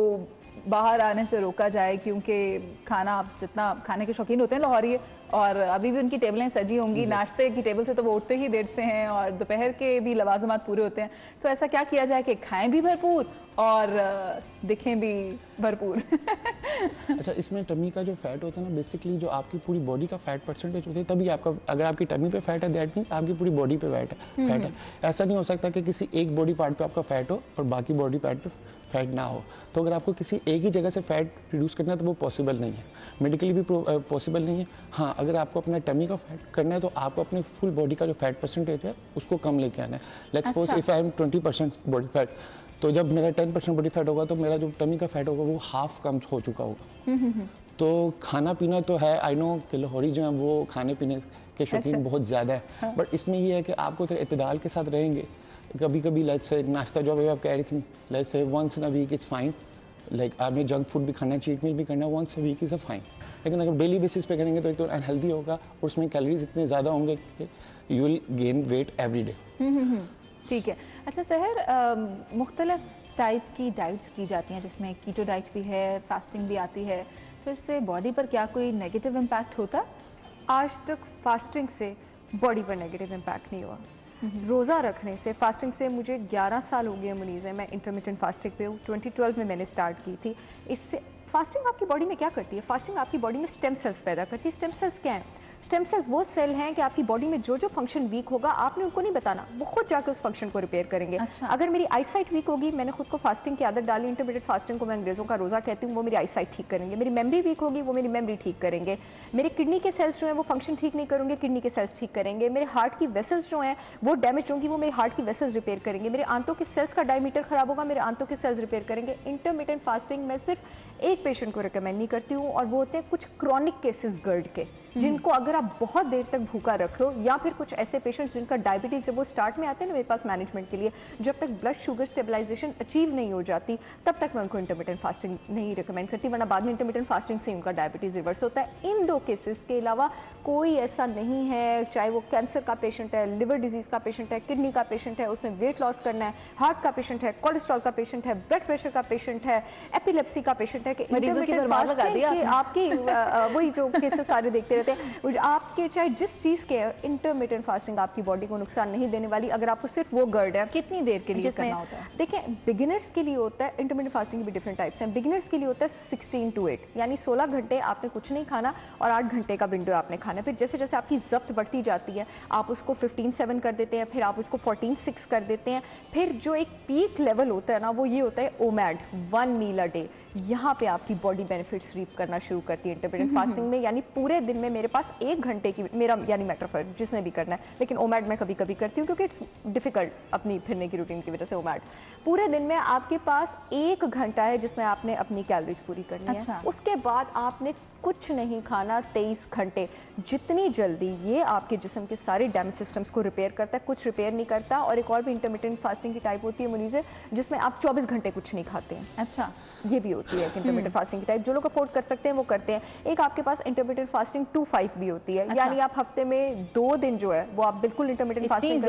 बाहर आने से रोका जाए? क्योंकि खाना, आप जितना खाने के शौकीन होते हैं लाहौरी, और अभी भी उनकी टेबलें सजी होंगी, नाश्ते की टेबल से तो वो उठते ही देर से हैं और दोपहर के भी लवाजमात पूरे होते हैं, तो ऐसा क्या किया जाए कि खाएं भी भरपूर और दिखें भी भरपूर? अच्छा, इसमें टमी का जो फैट होता है ना, बेसिकली जो आपकी पूरी बॉडी का फैट परसेंटेज होती है, तभी आपका, अगर आपकी टमी पे फैट है दैट मीन्स आपकी पूरी बॉडी पे फैट है फैट है ऐसा नहीं हो सकता कि किसी एक बॉडी पार्ट पे आपका फैट हो और बाकी बॉडी पार्ट पे फैट ना हो। तो अगर आपको किसी एक ही जगह से फैट रिड्यूस करना है तो वो पॉसिबल नहीं है, मेडिकली भी पॉसिबल नहीं है। हाँ, अगर आपको अपना टमी का फैट करना है तो आपको अपने फुल बॉडी का जो फैट परसेंटेज है उसको कम लेके आना है। Let's suppose if I am twenty percent body fat, तो जब मेरा टेन परसेंट बॉडी फैट होगा तो मेरा जो टमी का फैट होगा वो हाफ कम हो चुका होगा। तो खाना पीना तो है, आई नो कि लाहौरी जो है वो खाने पीने के शौकीन बहुत ज़्यादा है, बट इसमें यह है कि आपको तो इतदाल के साथ रहेंगे। कभी कभी लज से नाश्ता जो अभी आप कह रही थी, लज से once in a week is fine, like आपने जंक फूड भी खाना है, चीट मील भी करना है, once a week is a fine. लेकिन अगर डेली बेसिस पे करेंगे तो एक तो अनहेल्दी होगा और उसमें कैलोरीज इतने ज़्यादा होंगे कि you will gain weight every day. ठीक है। अच्छा सहर, मुख्तलिफ टाइप की डाइट्स की जाती हैं जिसमें कीटो डाइट भी है, फास्टिंग भी आती है, तो इससे बॉडी पर क्या कोई नेगेटिव इम्पैक्ट होता? आज तक फास्टिंग से बॉडी पर नेगेटिव इम्पैक्ट नहीं हुआ। रोज़ा रखने से, फास्टिंग से मुझे ग्यारह साल हो गए मुनीज़ा, मैं इंटरमिटेंट फास्टिंग पे हूँ, ट्वेंटी ट्वेल्व में मैंने स्टार्ट की थी। इससे फास्टिंग आपकी बॉडी में क्या करती है? फास्टिंग आपकी बॉडी में स्टेम सेल्स पैदा करती है। स्टेम सेल्स क्या हैं? स्टेम सेल्स वो सेल हैं कि आपकी बॉडी में जो जो फंक्शन वीक होगा आपने उनको नहीं बताना, वो खुद जाकर उस फंक्शन को रिपेयर करेंगे। अच्छा। अगर मेरी आईसाइट वीक होगी, मैंने खुद को फास्टिंग की आदत डाली, इंटरमिटेंट फास्टिंग को मैं अंग्रेज़ों का रोज़ा कहती हूँ, वो मेरी आईसाइट ठीक करेंगे। मेरी मेमरी वीक होगी, वो मेरी मेमरी ठीक करेंगे। मेरे किडनी के सेल्स जो हैं वो फंक्शन ठीक नहीं करेंगे, किडनी के सेल्स ठीक करेंगे। मेरे हार्ट की वेसल्स जो हैं वो डैमेज होंगी, वो मेरे हार्ट की वेसल्स रिपेयर करेंगे। मेरे आंतों के सेल्स का डायमीटर ख़राब होगा, मेरे आंतों के सेल्स रिपेयर करेंगे। इंटरमिटेंट फास्टिंग मैं सिर्फ एक पेशेंट को रिकमेंड नहीं करती हूँ, और वो होते हैं कुछ क्रॉनिक केसेस गर्ड के, जिनको अगर आप बहुत देर तक भूखा रख लो, या फिर कुछ ऐसे पेशेंट्स जिनका डायबिटीज़ जब वो स्टार्ट में आते हैं ना मेरे पास मैनेजमेंट के लिए, जब तक ब्लड शुगर स्टेबलाइजेशन अचीव नहीं हो जाती तब तक मैं उनको इंटरमिटेंट फास्टिंग नहीं रिकमेंड करती, वरना बाद में इंटरमिटेंट फास्टिंग से उनका डायबिटीज़ रिवर्स होता है। इन दो केसेस के अलावा कोई ऐसा नहीं है, चाहे वो कैंसर का पेशेंट है, लिवर डिजीज़ का पेशेंट है, किडनी का पेशेंट है, उसने वेट लॉस करना है, हार्ट का पेशेंट है, कोलेस्ट्रॉल का पेशेंट है, ब्लड प्रेशर का पेशेंट है, एपिलेप्सी का पेशेंट है, कि आपकी वही जो केसेस सारे देखते रहते हैं। आपके चाहे जिस चीज़ के इंटरमिटेंट फास्टिंग आपकी बॉडी को नुकसान नहीं देने वाली, अगर आपको सिर्फ वो गर्ड है। कितनी देर के लिए करना होता है? देखें, बिगिनर्स के लिए होता है इंटरमिटेंट फास्टिंग भी डिफरेंट टाइप्स हैं। बिगिनर्स के लिए होता है सिक्सटीन टू एट, यानी सोलह घंटे आपने कुछ नहीं खाना और आठ घंटे का विंडो आपने खाना है। फिर जैसे जैसे आपकी जब्त बढ़ती जाती है आप उसको फिफ्टीन सेवन कर देते हैं, फिर आप उसको फोर्टीन सिक्स कर देते हैं। फिर जो एक पीक लेवल होता है ना वो ये होता है OMAD, one meal a day. यहाँ पे आपकी बॉडी बेनिफिट्स रीप करना शुरू करती है इंटरमिटेंट फास्टिंग में, यानी पूरे दिन में मेरे पास एक घंटे की मेरा यानी मेटाफर जिसने भी करना है, लेकिन ओमैड मैं कभी कभी करती हूँ क्योंकि इट्स डिफिकल्ट अपनी फिरने की रूटीन की वजह से। ओमैड पूरे दिन में आपके पास एक घंटा है जिसमें आपने अपनी कैलोरीज पूरी करनी अच्छा। है। उसके बाद आपने कुछ नहीं खाना तेईस घंटे। जितनी जल्दी ये आपके जिस्म के सारे डैमेज सिस्टम्स को रिपेयर करता है, कुछ रिपेयर नहीं करता। और एक और भी इंटरमिटेंट फास्टिंग की टाइप होती है मुनीज़े, जिसमें आप चौबीस घंटे कुछ नहीं खाते हैं। अच्छा, ये भी होती है इंटरमिटेंट फास्टिंग की टाइप, जो लोग अफोर्ड कर सकते हैं वो करते हैं। एक आपके पास इंटरमिटेंट फास्टिंग टू फाइव भी होती है, यानी आप हफ्ते में दो दिन जो है वो आप बिल्कुल इंटरमिटेंट फास्टिंग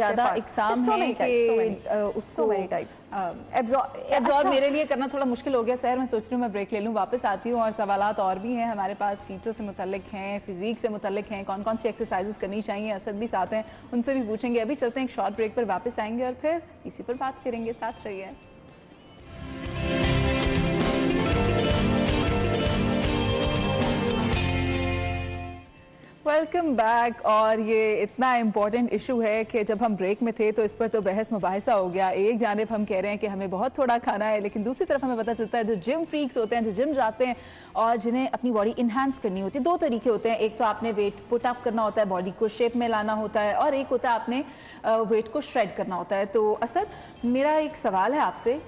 मेरे लिए करना थोड़ा मुश्किल हो गया सर। मैं सोच रही हूँ मैं ब्रेक ले लूँ, वापस आती हूँ और सवालात और भी हैं हमारे पास, कीटो से मुतल्लिक हैं, फिजिक से मुतल्लिक हैं, कौन कौन सी एक्सरसाइजेस करनी चाहिए। असद भी साथ हैं, उनसे भी पूछेंगे। अभी चलते हैं एक शॉर्ट ब्रेक पर, वापस आएंगे और फिर इसी पर बात करेंगे। साथ रहिए। Welcome back. और ये इतना इम्पॉर्टेंट इशू है कि जब हम ब्रेक में थे तो इस पर तो बहस मुबाहिसा हो गया। एक जानब हम कह रहे हैं कि हमें बहुत थोड़ा खाना है, लेकिन दूसरी तरफ हमें पता चलता है जो जिम फ्रीक्स होते हैं, जो जिम जाते हैं और जिन्हें अपनी बॉडी इन्हांस करनी होती है, दो तरीके होते हैं। एक तो आपने वेट पुट अप करना होता है, बॉडी को शेप में लाना होता है, और एक होता है आपने वेट को श्रेड करना होता है। तो असद, मेरा एक सवाल है आपसे,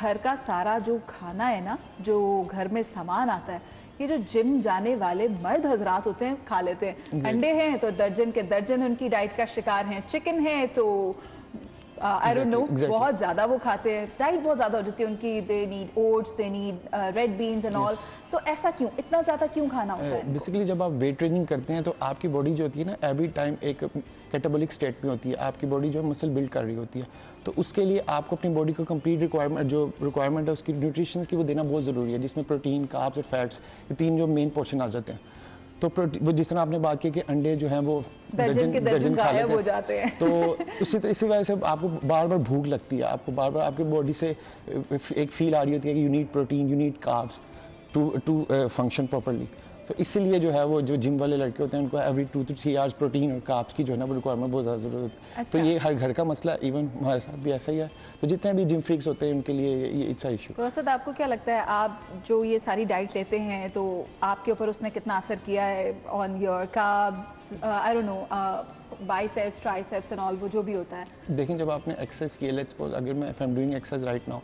घर का सारा जो खाना है ना, जो घर में सामान आता है, ये जो जिम जाने वाले मर्द हजरात होते हैं खा लेते हैं। अंडे हैं तो दर्जन के दर्जन उनकी डाइट का शिकार हैं, चिकन है तो आई डोंट नो, बहुत ज़्यादा वो खाते हैं, डाइट बहुत ज़्यादा हो जाती है उनकी। They need oats, they need red beans and all. तो ऐसा क्यों, इतना ज़्यादा क्यों खाना होता है? बेसिकली जब आप वेट ट्रेनिंग करते हैं तो आपकी बॉडी जो होती है ना एवरी टाइम एक कैटाबॉलिक स्टेट में होती है। आपकी बॉडी जो मसल बिल्ड कर रही होती है, तो उसके लिए आपको अपनी बॉडी को कंप्लीट रिक्वायरमेंट जो रिक्वायरमेंट है उसकी न्यूट्रिशन की वो देना बहुत ज़रूरी है, जिसमें प्रोटीन, कार्ब्स और फैट्स ये तीन जो मेन पोर्शन आ जाते हैं। तो वो जिस तरह आपने बात की कि अंडे जो हैं वो दर्जन के दर्जन खा लेते हैं, जाते हैं। तो उसी इसी वजह से आपको बार बार भूख लगती है, आपको बार बार आपकी बॉडी से एक फील आ रही होती है कि you need protein, you need carbs to to function properly. तो इसलिए जो है वो जो जिम वाले लड़के होते हैं उनको every two to three hours protein और कार्ब्स की जो है ना वो रिक्वायरमेंट बहुत ज़्यादा ज़रूरत है। तो ये हर घर का मसला, इवन हमारे साथ भी ऐसा ही है। तो जितने भी जिम फ्रीक्स होते हैं उनके लिए ये इट्स अ इशू। तो असद, आपको क्या लगता है, आप जो ये सारी डाइट लेते हैं तो आपके ऊपर उसने कितना असर किया है on your carbs, I don't know, biceps, triceps and all, वो जो भी होता है? देखें, जब आपने एक्सरसाइज की, लेट्स सपोज अगर मैं I am doing exercise right now,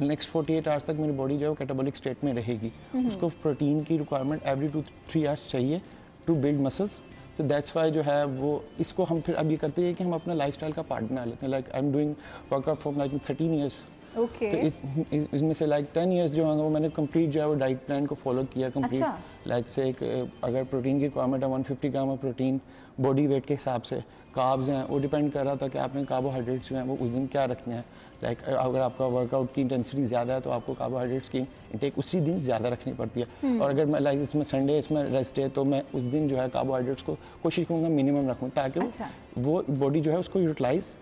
next अड़तालीस आवर्स तक मेरी बॉडी जो है वो कैटाबॉलिक स्टेट में रहेगी। उसको प्रोटीन की requirement every two three hours चाहिए टू बिल्ड मसल्स। तो दैट्स वाई जो है वो इसको हम फिर अब ये करते हैं कि हम अपना लाइफस्टाइल का पार्ट बना लेते हैं। Like I am doing workout from like thirteen years okay okay. तो इसमें से लाइक टेन ईयर्स जो है वो मैंने कंप्लीट जो है वो डाइट प्लान को फॉलो किया कंप्लीट। लाइक से एक अगर प्रोटीन की रिक्वायरमेंट है one fifty gram of protein body weight के हिसाब से। कार्ब्स हैं वो डिपेंड कर रहा था कि आपने कार्बोहाइड्रेट्स जो हैं वो उस दिन क्या रखने हैं। लाइक like, अगर आपका वर्कआउट की इंटेंसिटी ज़्यादा है तो आपको कार्बोहाइड्रेट्स की इंटेक उसी दिन ज़्यादा रखनी पड़ती है। hmm. और अगर मैं लाइक like, इसमें संडे इसमें रेस्ट है तो मैं उस दिन जो है कार्बोहाइड्रेट्स को कोशिश करूँगा मिनिमम रखूँ, ताकि अच्छा. वो बॉडी जो है उसको यूटिलाइज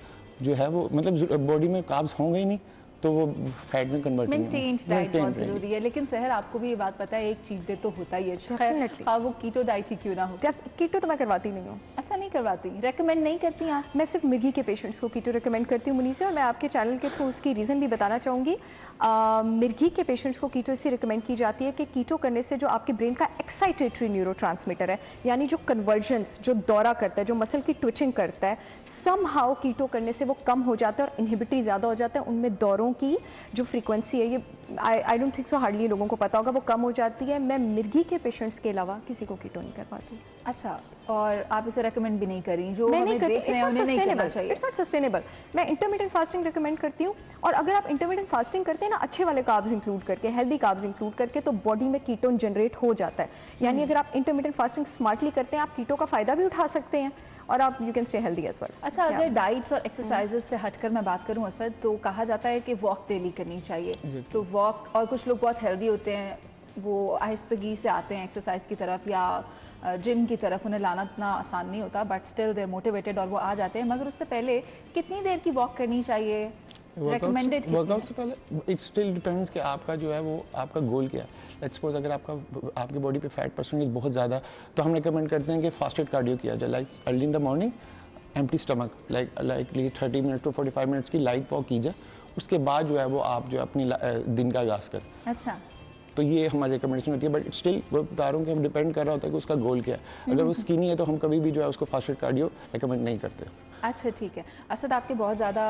जो है वो मतलब बॉडी में कार्ब्स होंगे ही नहीं तो वो फैट में कन्वर्ट मेंटेन्ड डाइट बहुत ज़रूरी है। लेकिन सहर, आपको भी ये बात पता है एक चीट डे तो होता ही है। हाँ, वो कीटो डाइट ही क्यों ना हो? कीटो तो मैं करवाती नहीं हूँ। अच्छा, नहीं करवाती, रेकमेंड नहीं करती आप? मैं सिर्फ मिर्गी के पेशेंट्स को कीटो रेकमेंड करती हूँ मुनीज़ा, और मैं आपके चैनल के थ्रू उसकी रीज़न भी बताना चाहूँगी। मिर्गी के पेशेंट्स को कीटो इससे रिकमेंड की जाती है कि कीटो करने से जो आपके ब्रेन का एक्साइटेटरी न्यूरो ट्रांसमीटर है, यानी जो कन्वर्जेंस जो दौरा करता है, जो मसल की ट्विचिंग करता है, सम हाउ कीटो करने से वो कम हो जाता है और इनहिबिटरी ज़्यादा हो जाता है। उनमें दौरों की जो फ्रीक्वेंसी है ये I I don't think so hardly लोगों को पता होगा, वो कम हो जाती है। मैं मिर्गी के पेशेंट्स के अलावा किसी को कीटो नहीं कर पाती। अच्छा, और आप इसे रेकमेंड भी नहीं करें? जो हमें देख रहे हैं उन्हें नहीं करना चाहिए, इट्स नॉट सस्टेनेबल। मैं इंटरमिटेंट फास्टिंग रेकमेंड करती हूँ, और अगर आप इंटरमिटेंट फास्टिंग करते हैं ना अच्छे वाले कार्ब्स इंक्लूड करके, हेल्दी कार्ब्स इंक्लूड करके, तो बॉडी में कीटोन जनरेट हो जाता है। यानी अगर आप इंटरमिटेंट फास्टिंग स्मार्टली करते हैं आप कीटो का फायदा भी उठा सकते हैं, और आप you can stay healthy as well. अच्छा, अगर डाइट्स और एक्सरसाइजेस से हटकर मैं बात करूं असद, तो कहा जाता है कि वॉक डेली करनी चाहिए। तो वॉक, और कुछ लोग बहुत हेल्दी होते हैं वो आहिस्तगी से आते हैं एक्सरसाइज की तरफ, या जिन की तरफ, उन्हें लाना इतना आसान नहीं होता, बट स्टिल देर मोटिवेटेड और वो आ जाते हैं। मगर उससे पहले कितनी देर की वॉक करनी चाहिए? रेकमेंडेड वर्कआउट से पहले इट स्टिल डिपेंड्स कि आपका जो है वो आपका गोल क्या है। लेट्स सपोज अगर आपका आपकी बॉडी पे फैट परसेंटेज बहुत ज़्यादा, तो हम रिकमेंड करते हैं कि फास्टेड कार्डियो किया जाए, like early in the morning empty stomach, like likely thirty minute to forty five minutes की लाइट वॉक कीजिए। उसके बाद जो है वो आप जो अपनी दिन का आगाज करें। अच्छा, तो ये हमारी रिकमेंडेशन होती है, बट स्टिल वो बता रहा हूँ कि हम डिपेंड कर रहा होता है कि उसका गोल क्या है। अगर वो स्किनी है तो हम कभी भी जो है उसको फास्टेड कार्डियो रिकमेंड नहीं करते। अच्छा ठीक है। असद, आपके बहुत ज़्यादा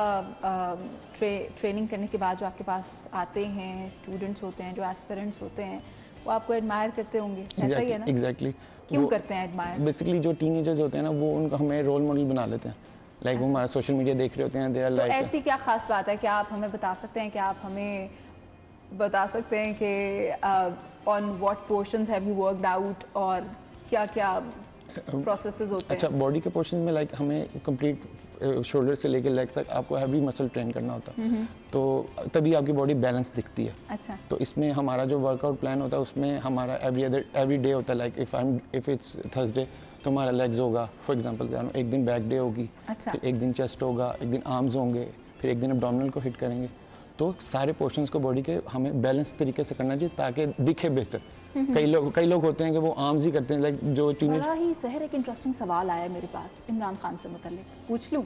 ट्रे ट्रेनिंग करने के बाद जो आपके पास आते हैं स्टूडेंट्स होते हैं, जो एस्पिरेंट्स होते हैं, वो आपको एडमायर करते होंगे, ऐसा ही है ना? एग्जैक्टली। क्यों करते हैं एडमायर? बेसिकली जो टीनेजर्स होते हैं ना, वो उनको हमें रोल मॉडल बना लेते हैं, लाइक वो हमारा सोशल मीडिया देख रहे होते हैं, देयर लाइक। ऐसी क्या खास बात है? क्या आप हमें बता सकते हैं, क्या आप हमें बता सकते हैं कि on what portions have you worked out और क्या क्या प्रोसेसेस होते हैं? अच्छा, बॉडी के पोर्शन में लाइक हमें कंप्लीट शोल्डर से लेकर लेग्स तक आपको हैवी मसल ट्रेन करना होता है, तो तभी आपकी बॉडी बैलेंस दिखती है। अच्छा, तो इसमें हमारा जो वर्कआउट प्लान होता है उसमें हमारा एवरी अदर एवरी डे होता है, like if I am if it's Thursday तो हमारा लेग्स होगा फॉर एग्जाम्पल, एक दिन बैक डे होगी। अच्छा। फिर एक दिन चेस्ट होगा, एक दिन आर्म्स होंगे, फिर एक दिन एब्डोमिनल को हिट करेंगे। तो सारे पोर्शंस को बॉडी के हमें बैलेंस तरीके से करना चाहिए ताकि दिखे बेहतर। कई लोग कई लोग होते हैं कि वो आर्म्स ही करते हैं, लाइक जो टीनेज। बड़ा ही सहर एक इंटरेस्टिंग सवाल आया मेरे पास इमरान खान से मुतल्लिक, पूछ लूँ?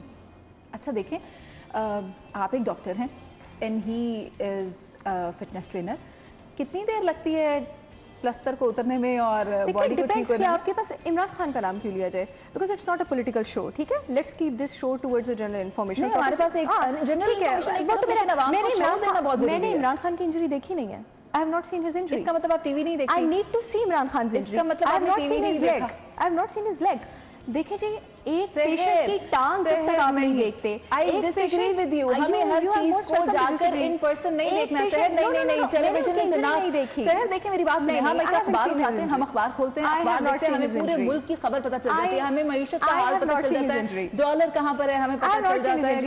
अच्छा देखें, आप एक डॉक्टर हैं and he is fitness trainer, कितनी देर लगती है प्लस्तर को उतरने में और बॉडी को ठीक करने में? आपके पास इमरान खान का नाम क्यों लिया जाए? Because it's not a political show, ठीक है? Let's keep this show towards a general information. हमारे पास एक जनरल इन्फॉर्मेशन, वो तो मेरा नवाब को शो देना बहुत जरूरी है। मैंने इमरान खान की इंजरी देखी नहीं है। I have not seen his injury. इसका मतलब आप टीवी नहीं देखते? I need to see Imran Khan's injury. इसका मतलब आपने टीवी नहीं देखा? I have not seen his leg. देखिए जी, एक पेशेंट की टांग जब तक आप नहीं देखते। I disagree with you. हमें हर चीज को जाकर in person नहीं देखना। शहर नहीं नहीं नहीं टेलीविजन नहीं सुना। शहर देखें, मेरी बात सुनिए। हम अखबार उठाते हैं, हम अखबार खोलते हैं, अखबार देखते हैं, हमें पूरे मुल्क की खबर पता चल जाती है, हमें मईशत का हाल पता चल जाता है, डॉलर कहाँ पर है हमें पता चल जाता है,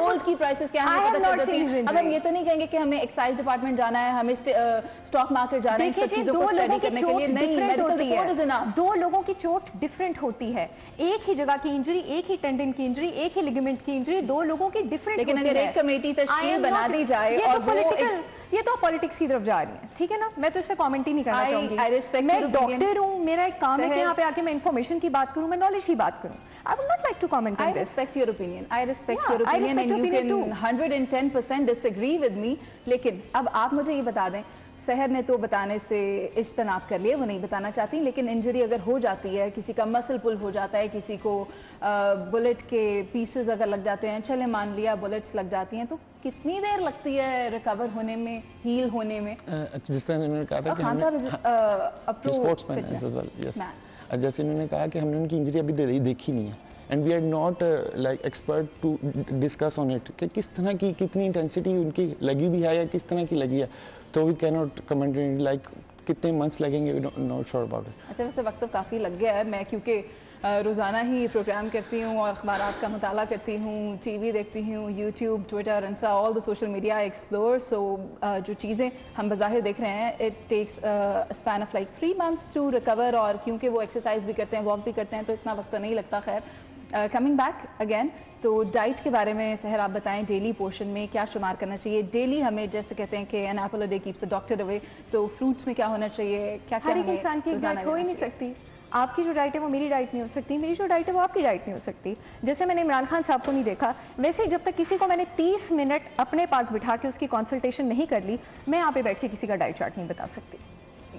गोल्ड की प्राइसेस क्या हमें पता चल जाती है। अब हम ये तो नहीं कहेंगे कि हमें एक्साइज डिपार्टमेंट जाना है, हमें स्टॉक मार्केट जाना है सब चीजों को स्टडी करने के लिए। नहीं, मेडिकल रिपोर्ट इज इनफ। दो लोगों की चोट डिफरेंट होती है, एक ही जगह की इंजरी, एक ही टेंडन की इंजरी, एक ही लिगामेंट की इंजरी, दो लोगों की डिफरेंट। लेकिन अगर एक कमेटी तश्कील बना दी जाए और पॉलिटिक्स, ये तो पॉलिटिक्स की तरफ जा रही है, ठीक है ना? मैं तो इस पर कमेंट ही नहीं करना चाहूंगी। मैं डॉक्टर हूँ, मेरा एक काम है कि यहाँ पे आके मैं इन्फॉर्मेशन की बात करूँ, मैं नॉलेज की बात करूँ। I would not like to comment on this. I respect your opinion. I respect your opinion and you can one hundred ten percent disagree with me. लेकिन अब आप मुझे ये बता दें, शहर ने तो बताने से इज्तनाब कर लिए, वो नहीं बताना चाहती, लेकिन इंजरी अगर हो जाती है, किसी का मसल पुल हो जाता है, किसी को बुलेट के पीसेस अगर लग जाते हैं, चले मान लिया बुलेट्स लग जाती हैं, तो कितनी देर लगती है रिकवर होने में, हील होने में? जिस तरह उन्होंने कहा था कि खान साहब, जैसे उन्होंने कहा कि हमने उनकी इंजरी अभी देखी नहीं है and we are not like expert to discuss on it कि किस तरह की कितनी इंटेंसिटी उनकी लगी भी है या किस तरह की लगी है, तो we can not comment like कितने मंथ्स लगेंगे, we not sure about it. अच्छा, वैसे वक्त तो काफ़ी लग गया है। मैं क्योंकि रोज़ाना ही प्रोग्राम करती हूँ और अखबार का मुताला करती हूँ, टीवी देखती हूँ, YouTube, Twitter, Insta, all the social media I explore, so जो चीज़ें हम बज़ाहिर देख रहे हैं, it takes span of like three months to recover, और क्योंकि वो एक्सरसाइज भी करते हैं, वॉक भी करते हैं, तो इतना वक्त तो नहीं लगता। खैर, कमिंग बैक अगेन, तो डाइट के बारे में सहर आप बताएं, डेली पोर्शन में क्या शुमार करना चाहिए? डेली हमें, जैसे कहते हैं कि an apple a day keeps the doctor away, तो फ्रूट्स में क्या होना चाहिए? क्या हर एक इंसान की एग्जैक्ट हो ही नहीं सकती। आपकी जो डाइट है वो मेरी डाइट नहीं हो सकती, मेरी जो डाइट है वो आपकी डाइट नहीं हो सकती। जैसे मैंने इमरान खान साहब को नहीं देखा, वैसे जब तक किसी को मैंने तीस मिनट अपने पास बिठा के उसकी कंसल्टेशन नहीं कर ली, मैं यहाँ पे बैठ के किसी का डाइट चार्ट नहीं बता सकती।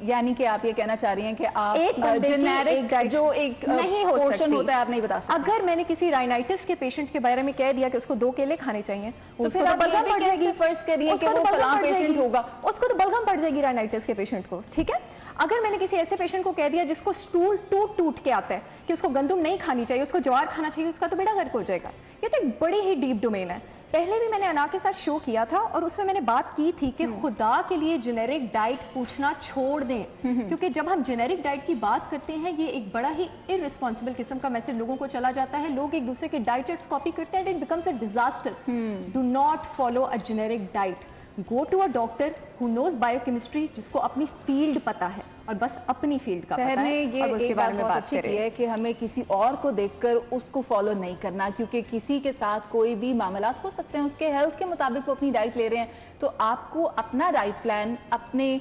यानी कि आप ये कहना चाह रही हैं कि आप जेनेरिक जो एक नहीं हो पोर्शन होता है आप नहीं बता सकते? अगर मैंने किसी राइनाइटिस के पेशेंट के बारे में कह दिया कि उसको दो केले खाने चाहिए, तो फिर आप ये भी कैसे फर्ज करिए कि वो फलां पेशेंट होगा, उसको तो बलगम पड़ जाएगी राइनाइटिस के पेशेंट को, ठीक है? अगर मैंने किसी ऐसे पेशेंट को कह दिया जिसको स्टूल टूट टूट के आता है कि उसको गंदम नहीं खानी चाहिए, उसको ज्वार खाना चाहिए, उसका तो बेड़ा गर्क हो जाएगा। ये तो एक बड़ी ही डीप डोमेन है। पहले भी मैंने अना के साथ शो किया था और उसमें मैंने बात की थी कि खुदा के लिए जेनेरिक डाइट पूछना छोड़ दें, क्योंकि जब हम जेनेरिक डाइट की बात करते हैं, ये एक बड़ा ही इररिस्पॉन्सिबल किस्म का मैसेज लोगों को चला जाता है। लोग एक दूसरे के डाइट्स कॉपी करते हैं and it becomes a disaster. Do not follow a generic diet, go to a doctor who knows biochemistry, जिसको अपनी फील्ड पता है। और बस अपनी फील्ड का पता है। ये और उसके बारे में बात की है कि हमें किसी और को देखकर उसको फॉलो नहीं करना, क्योंकि किसी के साथ कोई भी मामला हो सकते हैं, उसके हेल्थ के मुताबिक वो अपनी डाइट ले रहे हैं, तो आपको अपना डाइट प्लान अपने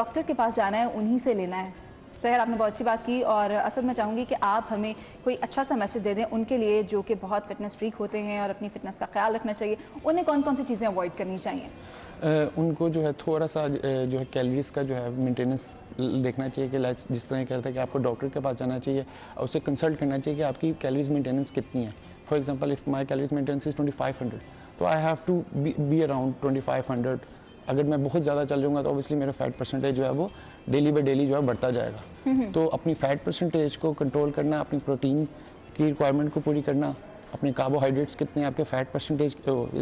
डॉक्टर के पास जाना है, उन्हीं से लेना है। सहर, आपने बहुत अच्छी बात की और असल मैं चाहूँगी कि आप हमें कोई अच्छा सा मैसेज दे दें उनके लिए जो कि बहुत फिटनेस फ्रीक होते हैं और अपनी फिटनेस का ख्याल रखना चाहिए, उन्हें कौन कौन सी चीज़ें अवॉइड करनी चाहिए। आ, उनको जो है थोड़ा सा जो है कैलोरीज का जो है मेंटेनेंस देखना चाहिए कि लाइक जिस तरह कहता है कि आपको डॉक्टर के पास जाना चाहिए और उससे कंसल्ट करना चाहिए कि आपकी कैलोरीज मेंटेनेंस कितनी है। For example if my calories maintenance is twenty five hundred तो I have to be around twenty five hundred. अगर मैं बहुत ज़्यादा चल जाऊँगा तो ऑब्वियसली मेरा फैट परसेंटेज जो है वो डेली बाई डेली जो है बढ़ता जाएगा। तो अपनी फैट परसेंटेज को कंट्रोल करना, अपनी प्रोटीन की रिक्वायरमेंट को पूरी करना, अपने कार्बोहाइड्रेट्स कितने, आपके fat percentage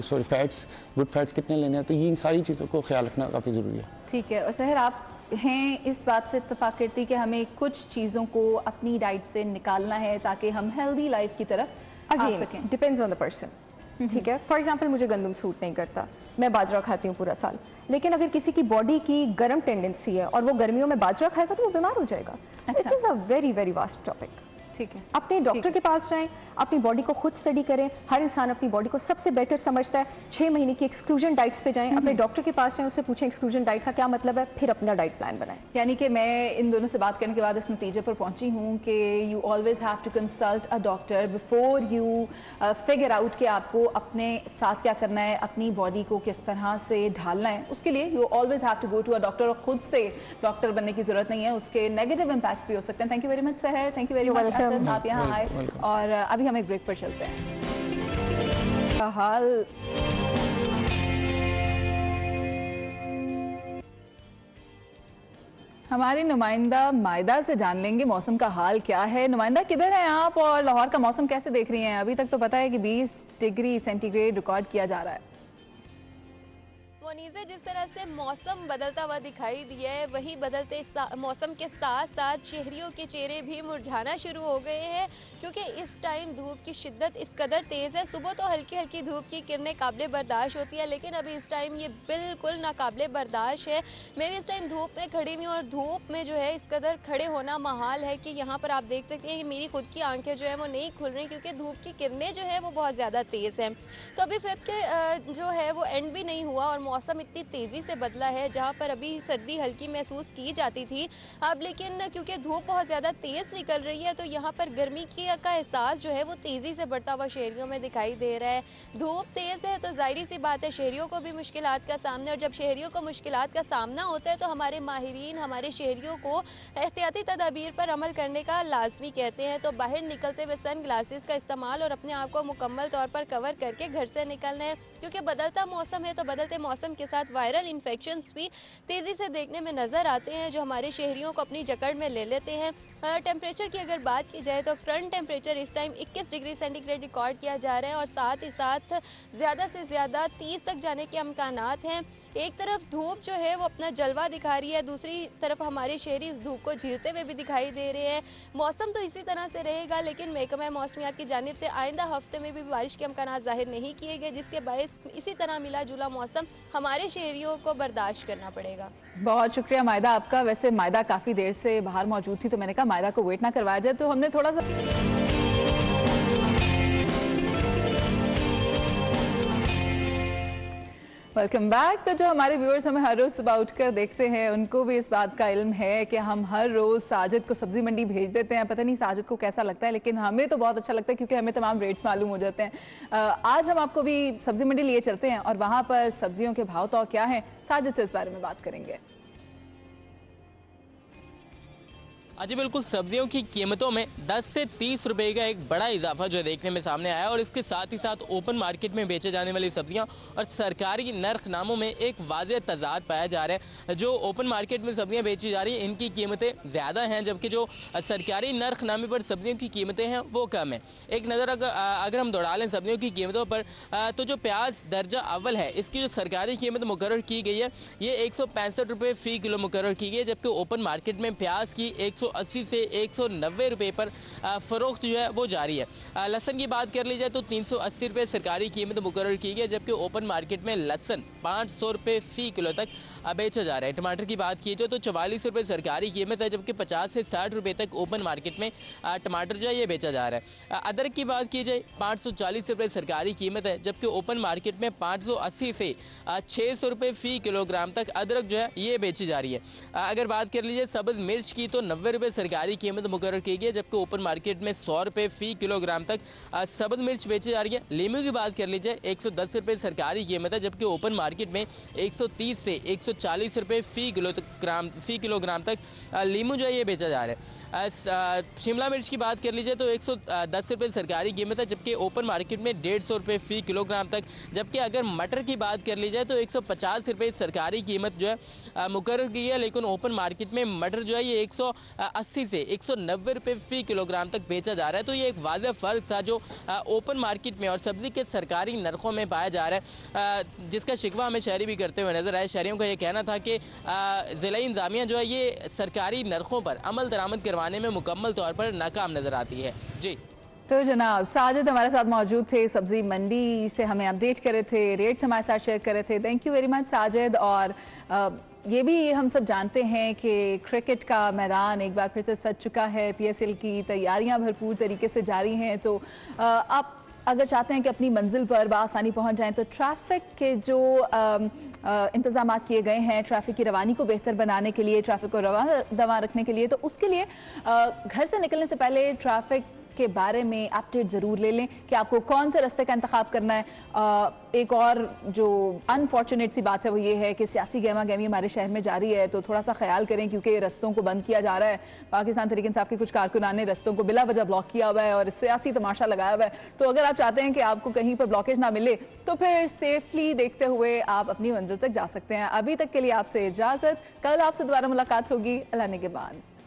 sorry fats good fats कितने लेने हैं, तो ये इन सारी चीज़ों को ख्याल रखना काफ़ी ज़रूरी है। ठीक है, और सहर आप हैं इस बात से इत्तफाक करती कि हमें कुछ चीज़ों को अपनी डाइट से निकालना है ताकि हम हेल्दी लाइफ की तरफ आ सकें। डिपेंड्स ऑन द पर्सन, ठीक है। फॉर एग्जाम्पल मुझे गंदम सूट नहीं करता, मैं बाजरा खाती हूँ पूरा साल, लेकिन अगर किसी की बॉडी की गर्म टेंडेंसी है और वो गर्मियों में बाजरा खाएगा तो वो बीमार हो जाएगा। It's is a very very vast topic, ठीक है। अपने डॉक्टर के पास जाएं, अपनी बॉडी को खुद स्टडी करें। हर इंसान अपनी बॉडी को सबसे बेटर समझता है। छः महीने की एक्सक्लूजन डाइट्स पे जाएं, अपने डॉक्टर के पास जाएं, उससे पूछें एक्सक्लूजन डाइट का क्या मतलब है, फिर अपना डाइट प्लान बनाएं। यानी कि मैं इन दोनों से बात करने के बाद इस नतीजे पर पहुंची हूँ कि you always have to consult a doctor before you figure out कि आपको अपने साथ क्या करना है, अपनी बॉडी को किस तरह से ढालना है। उसके लिए you always have to go to a doctor, और खुद से डॉक्टर बनने की जरूरत नहीं है, उसके नेगेटिव इम्पैक्ट्स भी हो सकते हैं। Thank you very much Sahar, thank you very much Asad, आप यहाँ आए। और अभी हम एक ब्रेक पर चलते हैं। हाल हमारे नुमाइंदा मायदा से जान लेंगे मौसम का हाल क्या है। नुमाइंदा, किधर हैं आप और लाहौर का मौसम कैसे देख रही हैं? अभी तक तो पता है कि बीस डिग्री सेंटीग्रेड रिकॉर्ड किया जा रहा है। मुनीज़े, जिस तरह से मौसम बदलता हुआ दिखाई दिया है, वही बदलते मौसम के साथ साथ शहरियों के चेहरे भी मुरझाना शुरू हो गए हैं, क्योंकि इस टाइम धूप की शिद्दत इस कदर तेज़ है। सुबह तो हल्की हल्की धूप की किरणें काबिले बर्दाश्त होती है, लेकिन अभी इस टाइम ये बिल्कुल नाकाबिले बर्दाश्त है। मैं भी इस टाइम धूप में खड़ी हुई और धूप में जो है इस कदर खड़े होना महाल है कि यहाँ पर आप देख सकते हैं कि मेरी खुद की आँखें जो है वो नहीं खुल रही, क्योंकि धूप की किरणें जो है वो बहुत ज़्यादा तेज़ हैं। तो अभी फेब के जो है वो एंड भी नहीं हुआ और मौसम इतनी तेज़ी से बदला है। जहाँ पर अभी सर्दी हल्की महसूस की जाती थी, अब लेकिन क्योंकि धूप बहुत ज़्यादा तेज़ निकल रही है तो यहाँ पर गर्मी की का एहसास जो है वो तेज़ी से बढ़ता हुआ शहरियों में दिखाई दे रहा है। धूप तेज़ है तो जाहिर सी बात है शहरियों को भी मुश्किलात का सामना, और जब शहरियों को मुश्किलात का सामना होता है तो हमारे माहिरीन हमारे शहरियों को एहतियाती तदाबीर पर अमल करने का लाजमी कहते हैं। तो बाहर निकलते हुए सन ग्लासेस का इस्तेमाल और अपने आप को मुकम्मल तौर पर कवर करके घर से निकलना है, क्योंकि बदलता मौसम है तो बदलते मौसम के साथ वायरल इन्फेक्शंस भी तेज़ी से देखने में नज़र आते हैं जो हमारे शहरियों को अपनी जकड़ में ले लेते हैं। टेम्परेचर की अगर बात की जाए तो करंट टेम्परेचर इस टाइम इक्कीस डिग्री सेंटीग्रेड रिकॉर्ड किया जा रहा है और साथ ही साथ ज़्यादा से ज़्यादा तीस तक जाने के इम्कानात हैं। एक तरफ धूप जो है वो अपना जलवा दिखा रही है, दूसरी तरफ हमारे शहरी इस धूप को झेलते हुए भी दिखाई दे रहे हैं। मौसम तो इसी तरह से रहेगा, लेकिन महकमा मौसमियात की जानिब से आइंदा हफ्ते में भी बारिश के इम्कानात ज़ाहिर नहीं किए गए, जिसके बायस इसी तरह मिला जुला मौसम हमारे शहरियों को बर्दाश्त करना पड़ेगा। बहुत शुक्रिया मायदा आपका। वैसे मायदा काफ़ी देर से बाहर मौजूद थी तो मैंने कहा मायदा को वेट ना करवाया जाए, तो हमने थोड़ा सा वेलकम बैक। तो जो हमारे व्यूअर्स हमें हर रोज़ सुबह उठकर देखते हैं उनको भी इस बात का इल्म है कि हम हर रोज़ साजिद को सब्ज़ी मंडी भेज देते हैं। पता नहीं साजिद को कैसा लगता है, लेकिन हमें तो बहुत अच्छा लगता है क्योंकि हमें तमाम रेट्स मालूम हो जाते हैं। आज हम आपको भी सब्ज़ी मंडी लिए चलते हैं और वहाँ पर सब्जियों के भाव तो क्या हैं, साजिद से इस बारे में बात करेंगे। आज बिल्कुल सब्जियों की कीमतों में दस से तीस रुपए का एक बड़ा इजाफा जो देखने में सामने आया, और इसके साथ ही साथ ओपन मार्केट में बेचे जाने वाली सब्जियां और सरकारी नर्खनामों में एक वाज़ेह तजाद पाया जा रहा है। जो ओपन मार्केट में सब्जियां बेची जा रही हैं इनकी कीमतें ज़्यादा हैं, जबकि जो सरकारी नर्खनामे पर सब्जियों की कीमतें हैं वो कम हैं। एक नज़र अगर अगर हम दौड़ा लें सब्जियों की कीमतों पर, तो जो प्याज दर्जा अव्वल है इसकी जो सरकारी कीमत मुकर्रर की गई है ये एक सौ पैंसठ रुपये फ़ी किलो मुकर्रर की गई है, जबकि ओपन मार्केट में प्याज की एक अस्सी से एक सौ नब्बे रुपये पर फ़रोख्त जो है वो जारी है। लहसन की बात कर ली जाए तो तीन सौ अस्सी रुपये सरकारी कीमत मुकर्रर की गई है, जबकि ओपन मार्केट में लहसन पाँच सौ रुपये फ़ी किलो तक बेचा जा रहा है। टमाटर की बात की जाए तो चवालीस रुपये सरकारी कीमत है, जबकि पचास से साठ रुपये तक ओपन मार्केट में टमाटर जो है ये बेचा जा रहा है। अदरक की बात की जाए पाँच सौ चालीस रुपये सरकारी कीमत है, जबकि ओपन मार्केट में पाँच सौ अस्सी से छः सौ रुपये फी किलोग्राम तक अदरक जो है ये बेची जा रही है। अगर बात कर लीजिए सब्ज़ मिर्च की तो नब्बे रुपये सरकारी कीमत मुकर्रर की गई है, जबकि ओपन मार्केट में सौ रुपये फी किलोग्राम तक सब्ज़ मिर्च बेची जा रही है। लीमू की बात कर लीजिए एक सौ दस रुपये सरकारी कीमत है, जबकि ओपन मार्केट में एक सौ तीस से एक सौ चालीस रुपये फी किलोग्राम फी किलोग्राम तक लीमू जो है ये बेचा जा रहा है। शिमला मिर्च की बात कर लीजिए तो एक सौ दस रुपये सरकारी कीमत है, जबकि ओपन मार्केट में डेढ़ सौ रुपये फी किलोग्राम तक, जबकि अगर मटर की बात कर ली जाए तो एक सौ पचास रुपये सरकारी कीमत जो है मुकर्रर की है, लेकिन ओपन मार्केट में मटर जो है ये एक सौ अस्सी से एक सौ नब्बे रुपये फी किलोग्राम तक बेचा जा रहा है। तो ये एक वाज़ह फ़र्क था जो ओपन मार्केट में और सब्ज़ी के सरकारी नरखों में पाया जा रहा है, जिसका शिकवा हमें शहरी भी करते हुए नज़र आए। शहरियों का ये कहना था कि ज़िला इंतज़ामिया जो है ये सरकारी नरखों पर अमल दरामद करवाने में मुकम्मल तौर पर नाकाम नज़र आती है। जी तो जनाब साजिद हमारे साथ मौजूद थे, सब्ज़ी मंडी से हमें अपडेट करे थे, रेट्स हमारे साथ शेयर करे थे। Thank you very much Sajid. और आ, ये भी हम सब जानते हैं कि क्रिकेट का मैदान एक बार फिर से सज चुका है, पीएसएल की तैयारियां भरपूर तरीके से जारी हैं। तो आ, आप अगर चाहते हैं कि अपनी मंजिल पर बआसानी पहुंच जाएं तो ट्रैफिक के जो इंतजाम किए गए हैं ट्रैफिक की रवानी को बेहतर बनाने के लिए, ट्रैफिक को रवा दवा रखने के लिए, तो उसके लिए आ, घर से निकलने से पहले ट्रैफिक के बारे में अपडेट ज़रूर ले लें कि आपको कौन से रास्ते का इंतखाब करना है। आ, एक और जो अनफॉर्चुनेट सी बात है वो ये है कि सियासी गहमा गहमी हमारे शहर में जारी है, तो थोड़ा सा ख्याल करें क्योंकि रस्तों को बंद किया जा रहा है। पाकिस्तान तहरीक इंसाफ के कुछ कारकुनान ने रस्तों को बिला वजह ब्लॉक किया हुआ है और सियासी तमाशा लगाया हुआ है। तो अगर आप चाहते हैं कि आपको कहीं पर ब्लॉकेज ना मिले तो फिर सेफली देखते हुए आप अपनी मंजिल तक जा सकते हैं। अभी तक के लिए आपसे इजाज़त, कल आपसे दोबारा मुलाकात होगी। अल्लाह ने के बाद।